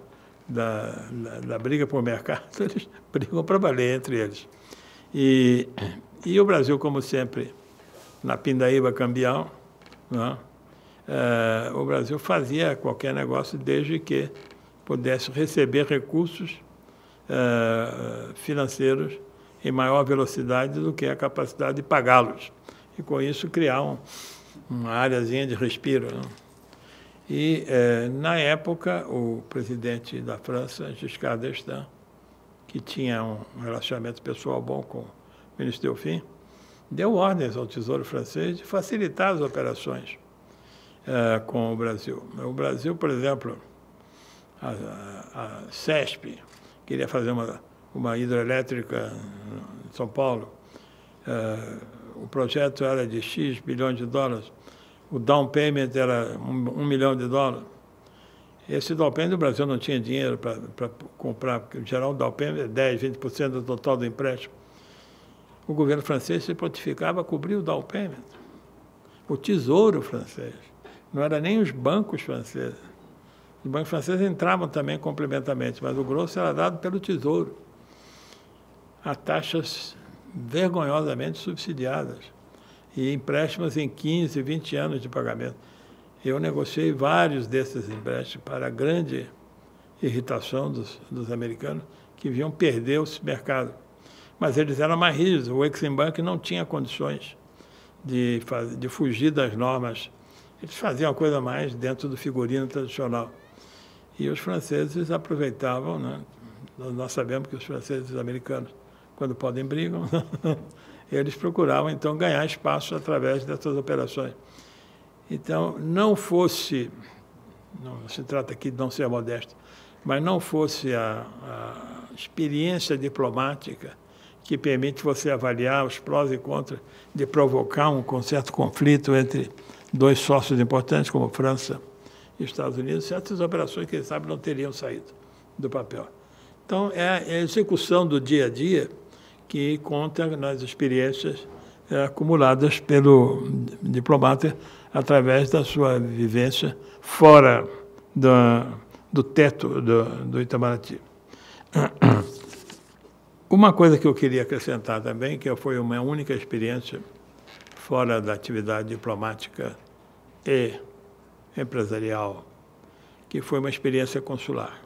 da, da, da briga por mercado, eles brigam para valer entre eles. E, e o Brasil, como sempre, na pindaíba cambial, né, eh, o Brasil fazia qualquer negócio desde que pudesse receber recursos financeiros em maior velocidade do que a capacidade de pagá-los. E, com isso, criar um, uma áreazinha de respiro. Não? E, eh, na época, o presidente da França, Giscard d'Estaing, que tinha um relacionamento pessoal bom com o ministro Delfim, deu ordens ao Tesouro francês de facilitar as operações eh, com o Brasil. O Brasil, por exemplo, a, a, a CESP, queria fazer uma, uma hidrelétrica em São Paulo. Uh, o projeto era de X bilhões de dólares. O down payment era um, um milhão de dólares. Esse down payment, o Brasil não tinha dinheiro para comprar, porque, em geral, o down payment é dez, vinte por cento do total do empréstimo. O governo francês se pontificava a cobrir o down payment. O tesouro francês. Não era nem os bancos franceses. Os bancos franceses entravam também complementarmente, mas o grosso era dado pelo Tesouro, a taxas vergonhosamente subsidiadas, e empréstimos em quinze, vinte anos de pagamento. Eu negociei vários desses empréstimos para a grande irritação dos, dos americanos, que vinham perder o mercado. Mas eles eram mais rígidos, o Exim Bank não tinha condições de, de fugir das normas. Eles faziam a coisa mais dentro do figurino tradicional. E os franceses aproveitavam, né? Nós sabemos que os franceses e os americanos, quando podem, brigam. Eles procuravam, então, ganhar espaço através dessas operações. Então, não fosse, não se trata aqui de não ser modesto, mas não fosse a, a experiência diplomática que permite você avaliar os prós e contras de provocar um certo conflito entre dois sócios importantes, como França e Estados Unidos, certas operações, quem sabe, não teriam saído do papel. Então, é a execução do dia a dia que conta nas experiências é, acumuladas pelo diplomata através da sua vivência fora da, do teto do, do Itamaraty. Uma coisa que eu queria acrescentar também, que foi uma única experiência fora da atividade diplomática e empresarial, que foi uma experiência consular.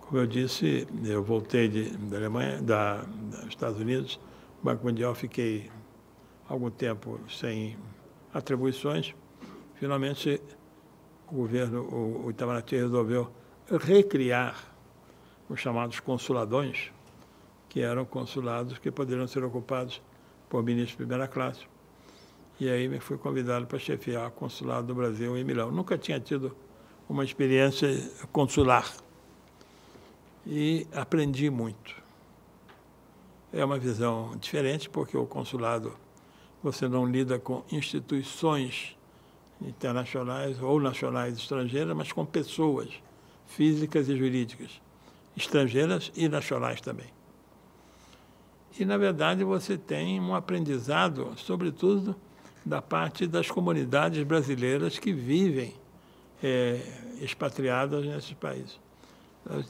Como eu disse, eu voltei de, da Alemanha, da, dos Estados Unidos, no Banco Mundial, fiquei algum tempo sem atribuições. Finalmente, o governo, o, o Itamaraty resolveu recriar os chamados consuladões, que eram consulados que poderiam ser ocupados por ministros de primeira classe. E aí me fui convidado para chefiar o consulado do Brasil em Milão. Nunca tinha tido uma experiência consular. E aprendi muito. É uma visão diferente, porque o consulado, você não lida com instituições internacionais ou nacionais estrangeiras, mas com pessoas físicas e jurídicas, estrangeiras e nacionais também. E, na verdade, você tem um aprendizado, sobretudo, da parte das comunidades brasileiras que vivem é, expatriadas nesses países.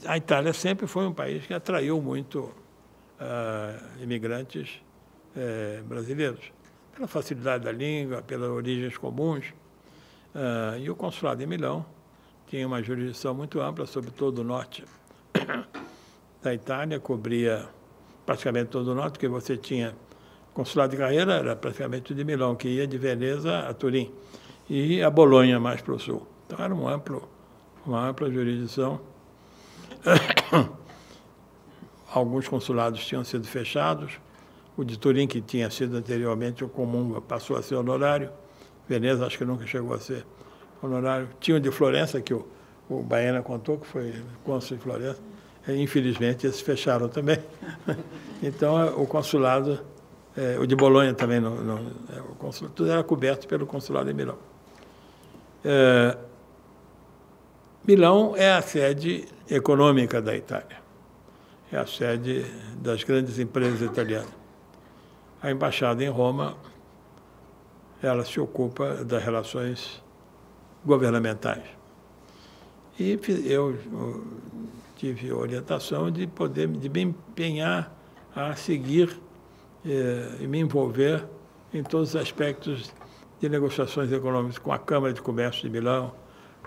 A Itália sempre foi um país que atraiu muito ah, imigrantes eh, brasileiros, pela facilidade da língua, pelas origens comuns. Ah, e o consulado em Milão tinha uma jurisdição muito ampla sobre todo o norte da Itália, cobria praticamente todo o norte, porque você tinha consulado de carreira, era praticamente de Milão, que ia de Veneza a Turim, e a Bolonha mais para o sul. Então era um amplo, uma ampla jurisdição. Alguns consulados tinham sido fechados, o de Turim, que tinha sido anteriormente o comum, passou a ser honorário, Veneza acho que nunca chegou a ser honorário, tinha o de Florença, que o, o Baena contou, que foi cônsul de Florença, e, infelizmente eles fecharam também. Então o consulado, é, o de Bolonha também, não, não, é, o consul, tudo era coberto pelo consulado em Milão. É, Milão é a sede econômica da Itália, é a sede das grandes empresas italianas. A embaixada em Roma, ela se ocupa das relações governamentais. E eu tive orientação de poder, de me empenhar a seguir eh, e me envolver em todos os aspectos de negociações econômicas com a Câmara de Comércio de Milão,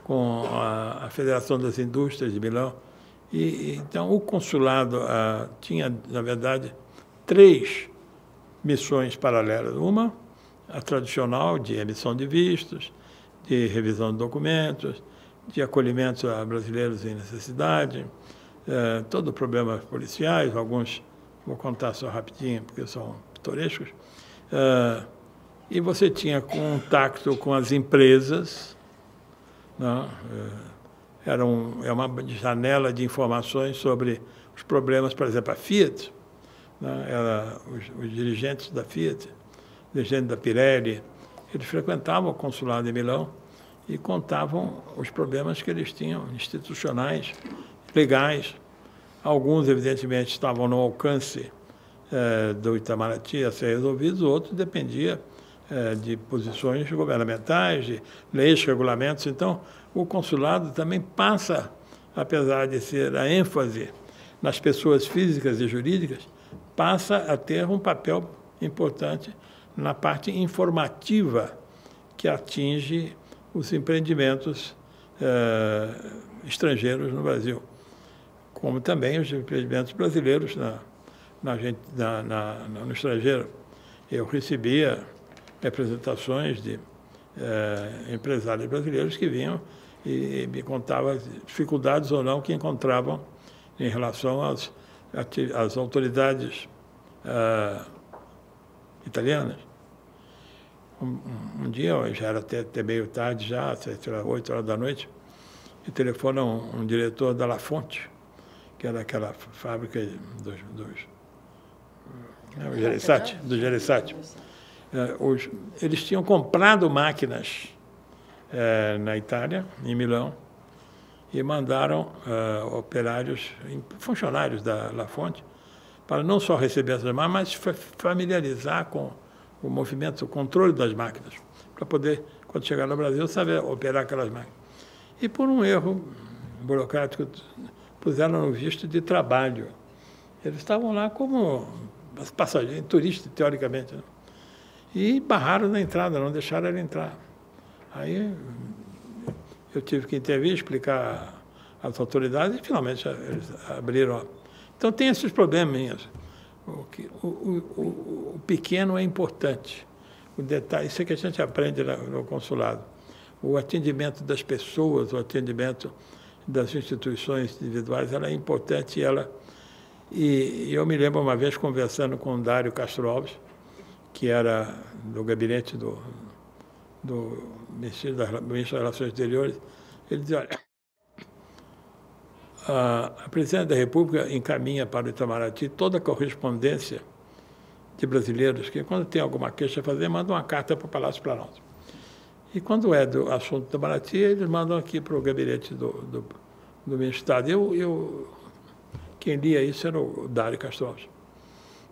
com a, a Federação das Indústrias de Milão. E, então, o consulado a, tinha, na verdade, três missões paralelas. Uma, a tradicional, de emissão de vistos, de revisão de documentos, de acolhimento a brasileiros em necessidade, eh, todo problemas policiais, alguns, vou contar só rapidinho, porque são pitorescos. Eh, e você tinha contato com as empresas. Não, era um, é uma janela de informações sobre os problemas, por exemplo, a Fiat, não, era, os, os dirigentes da Fiat, dirigentes da Pirelli, eles frequentavam o consulado em Milão e contavam os problemas que eles tinham, institucionais, legais. Alguns, evidentemente, estavam no alcance eh, do Itamaraty a ser resolvidos, outros dependia de posições governamentais, de leis, regulamentos. Então, o consulado também passa, apesar de ser a ênfase nas pessoas físicas e jurídicas, passa a ter um papel importante na parte informativa que atinge os empreendimentos eh, estrangeiros no Brasil, como também os empreendimentos brasileiros na, na, na, na, no estrangeiro. Eu recebia representações de eh, empresários brasileiros que vinham e, e me contavam as dificuldades ou não que encontravam em relação às, às autoridades eh, italianas. Um, um dia, já era até, até meio tarde, já, oito horas da noite, e telefona um, um diretor da La Fonte, que era aquela fábrica dos... dos é, o Gereissati, do Gereissati. É, os, eles tinham comprado máquinas é, na Itália, em Milão, e mandaram é, operários, funcionários da La Fonte, para não só receber essas máquinas, mas familiarizar com o movimento, o controle das máquinas, para poder, quando chegar no Brasil, saber operar aquelas máquinas. E, por um erro burocrático, puseram no visto de trabalho. Eles estavam lá como passageiros, turistas, teoricamente, né? E barraram na entrada, não deixaram ele entrar. Aí eu tive que intervir, explicar às autoridades, e finalmente eles abriram. Então tem esses probleminhas. O, que, o, o, o pequeno é importante. O detalhe, isso é que a gente aprende no consulado. O atendimento das pessoas, o atendimento das instituições individuais, ela é importante. E, ela, e, e eu me lembro uma vez conversando com o Dário Castro Alves, que era do gabinete do, do Ministro das Relações Exteriores. Ele dizia, olha, a Presidente da República encaminha para o Itamaraty toda a correspondência de brasileiros que, quando tem alguma queixa a fazer, mandam uma carta para o Palácio Planalto. E quando é do assunto do Itamaraty, eles mandam aqui para o gabinete do, do, do meu estado. Eu, eu, quem lia isso era o Dário Castro Alves.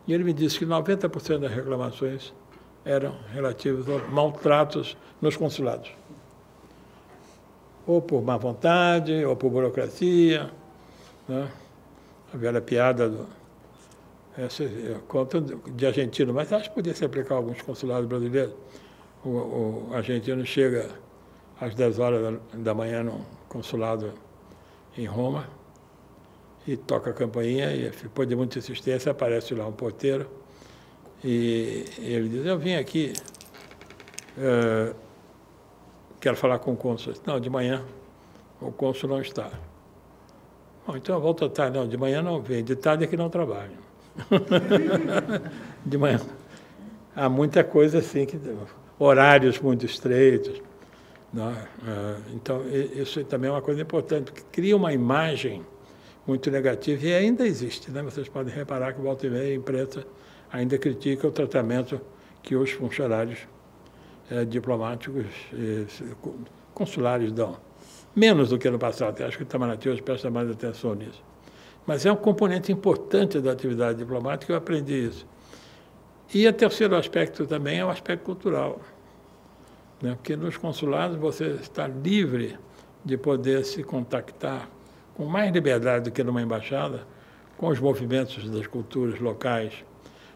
E ele me disse que noventa por cento das reclamações eram relativas a maltratos nos consulados. Ou por má vontade, ou por burocracia, né? A velha piada do... Essa, eu conto de argentino, mas acho que podia se aplicar a alguns consulados brasileiros. O, o argentino chega às dez horas da manhã no consulado em Roma, e toca a campainha, e depois de muita insistência aparece lá um porteiro, e ele diz, eu vim aqui, uh, quero falar com o cônsul. Não, de manhã o cônsul não está. Bom, então eu volto à tarde. Não, de manhã não vem, de tarde é que não trabalho. De manhã. Há muita coisa assim, que horários muito estreitos. Não, uh, então, isso também é uma coisa importante, porque cria uma imagem muito negativo, e ainda existe, né? Vocês podem reparar que volta e meia a imprensa ainda critica o tratamento que os funcionários eh, diplomáticos eh, consulares dão. Menos do que no passado, eu acho que o Itamaraty hoje presta mais atenção nisso. Mas é um componente importante da atividade diplomática, eu aprendi isso. E o terceiro aspecto também é o aspecto cultural, né? Porque nos consulados você está livre de poder se contactar com mais liberdade do que numa embaixada, com os movimentos das culturas locais,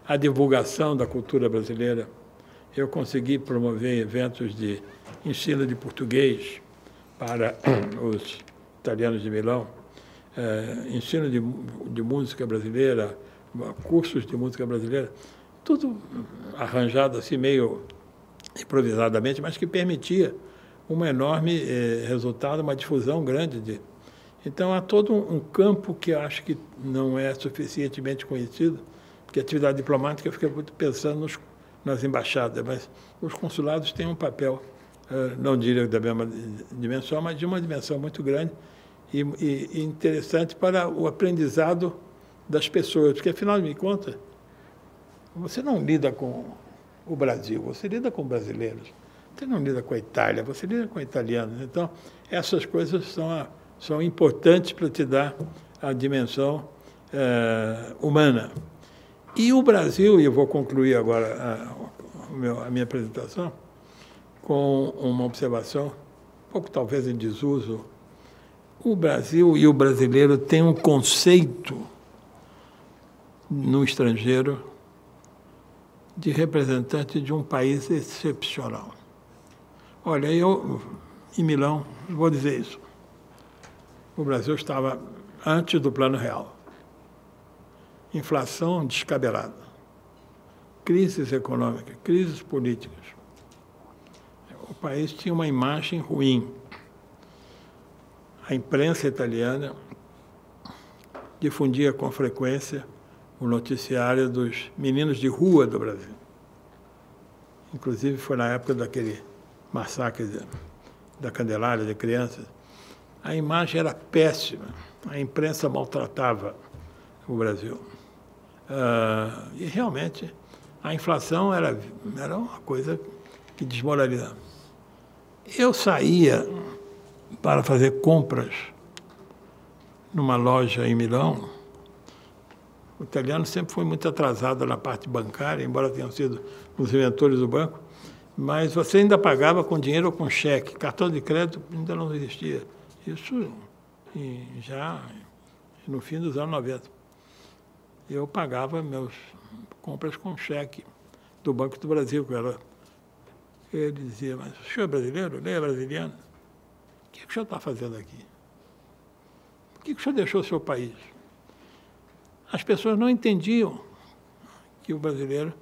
a divulgação da cultura brasileira. Eu consegui promover eventos de ensino de português para os italianos de Milão, eh, ensino de, de música brasileira, cursos de música brasileira, tudo arranjado assim, meio improvisadamente, mas que permitia um enorme eh, resultado, uma difusão grande de... Então, há todo um campo que eu acho que não é suficientemente conhecido, porque a atividade diplomática fica muito pensando nos, nas embaixadas, mas os consulados têm um papel, não diria da mesma dimensão, mas de uma dimensão muito grande e, e interessante para o aprendizado das pessoas, porque, afinal de contas, você não lida com o Brasil, você lida com brasileiros, você não lida com a Itália, você lida com italianos. Então, essas coisas são a... são importantes para te dar a dimensão eh, humana. E o Brasil, e eu vou concluir agora a, a minha apresentação, com uma observação, um pouco talvez em desuso, o Brasil e o brasileiro têm um conceito no estrangeiro de representante de um país excepcional. Olha, eu, em Milão, vou dizer isso. O Brasil estava antes do Plano Real. Inflação descabelada, crises econômicas, crises políticas, o país tinha uma imagem ruim. A imprensa italiana difundia com frequência o noticiário dos meninos de rua do Brasil. Inclusive, foi na época daquele massacre de, da Candelária de crianças. A imagem era péssima. A imprensa maltratava o Brasil. Ah, e, realmente, a inflação era, era uma coisa que desmoralizava. Eu saía para fazer compras numa loja em Milão. O italiano sempre foi muito atrasado na parte bancária, embora tenham sido os inventores do banco, mas você ainda pagava com dinheiro ou com cheque. Cartão de crédito ainda não existia. Isso já no fim dos anos noventa. Eu pagava meus compras com cheque do Banco do Brasil, que era... Ele dizia, mas o senhor é brasileiro? Ele é brasiliano? O que o senhor está fazendo aqui? Por que o senhor deixou o seu país? As pessoas não entendiam que o brasileiro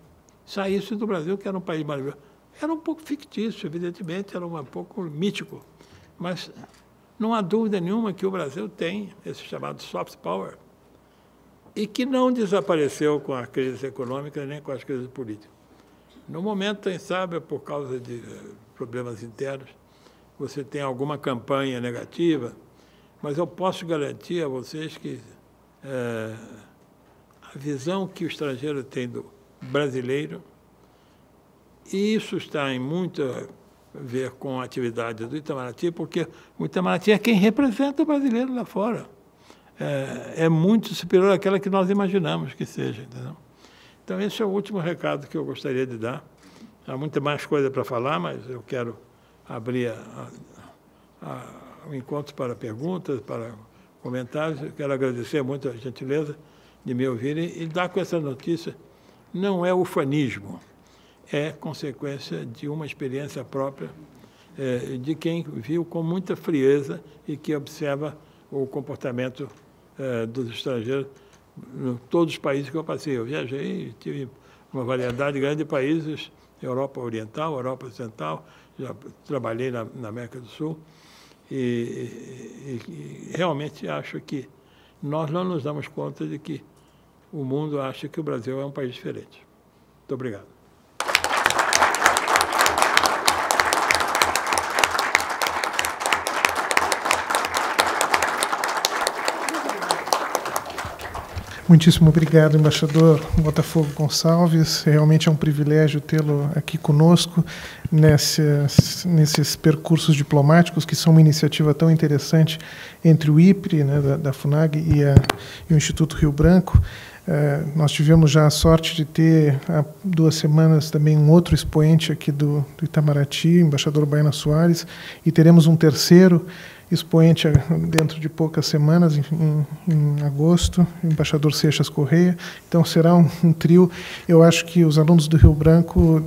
saísse do Brasil, que era um país maravilhoso. Era um pouco fictício, evidentemente, era um pouco mítico, mas não há dúvida nenhuma que o Brasil tem esse chamado soft power e que não desapareceu com a crise econômica nem com as crises políticas. No momento, quem sabe, por causa de problemas internos, você tem alguma campanha negativa, mas eu posso garantir a vocês que é, a visão que o estrangeiro tem do brasileiro, e isso está em muito a ver com a atividade do Itamaraty, porque o Itamaraty é quem representa o brasileiro lá fora. É, é muito superior àquela que nós imaginamos que seja, entendeu? Então, esse é o último recado que eu gostaria de dar. Há muita mais coisa para falar, mas eu quero abrir o um encontro para perguntas, para comentários. Eu quero agradecer muito a gentileza de me ouvirem e dar com essa notícia. Não é ufanismo, é consequência de uma experiência própria é, de quem viu com muita frieza e que observa o comportamento é, dos estrangeiros em todos os países que eu passei. Eu viajei, tive uma variedade grande de países, Europa Oriental, Europa Ocidental, já trabalhei na, na América do Sul e, e, e realmente acho que nós não nos damos conta de que o mundo acha que o Brasil é um país diferente. Muito obrigado. Muitíssimo obrigado, embaixador Botafogo Gonçalves. Realmente é um privilégio tê-lo aqui conosco nesses, nesses percursos diplomáticos, que são uma iniciativa tão interessante entre o I P R I, né, da, da FUNAG, e, a, e o Instituto Rio Branco. É, nós tivemos já a sorte de ter, há duas semanas, também um outro expoente aqui do, do Itamaraty, embaixador Baena Soares, e teremos um terceiro expoente dentro de poucas semanas, em, em agosto, o embaixador Seixas Correia. Então, será um, um trio. Eu acho que os alunos do Rio Branco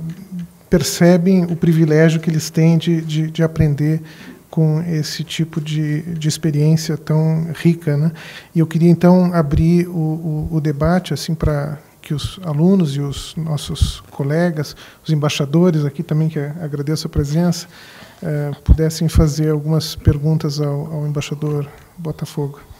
percebem o privilégio que eles têm de, de, de aprender com esse tipo de, de experiência tão rica, né? E eu queria, então, abrir o, o, o debate assim, para que os alunos e os nossos colegas, os embaixadores aqui também, que agradeço a presença, pudessem fazer algumas perguntas ao, ao embaixador Botafogo.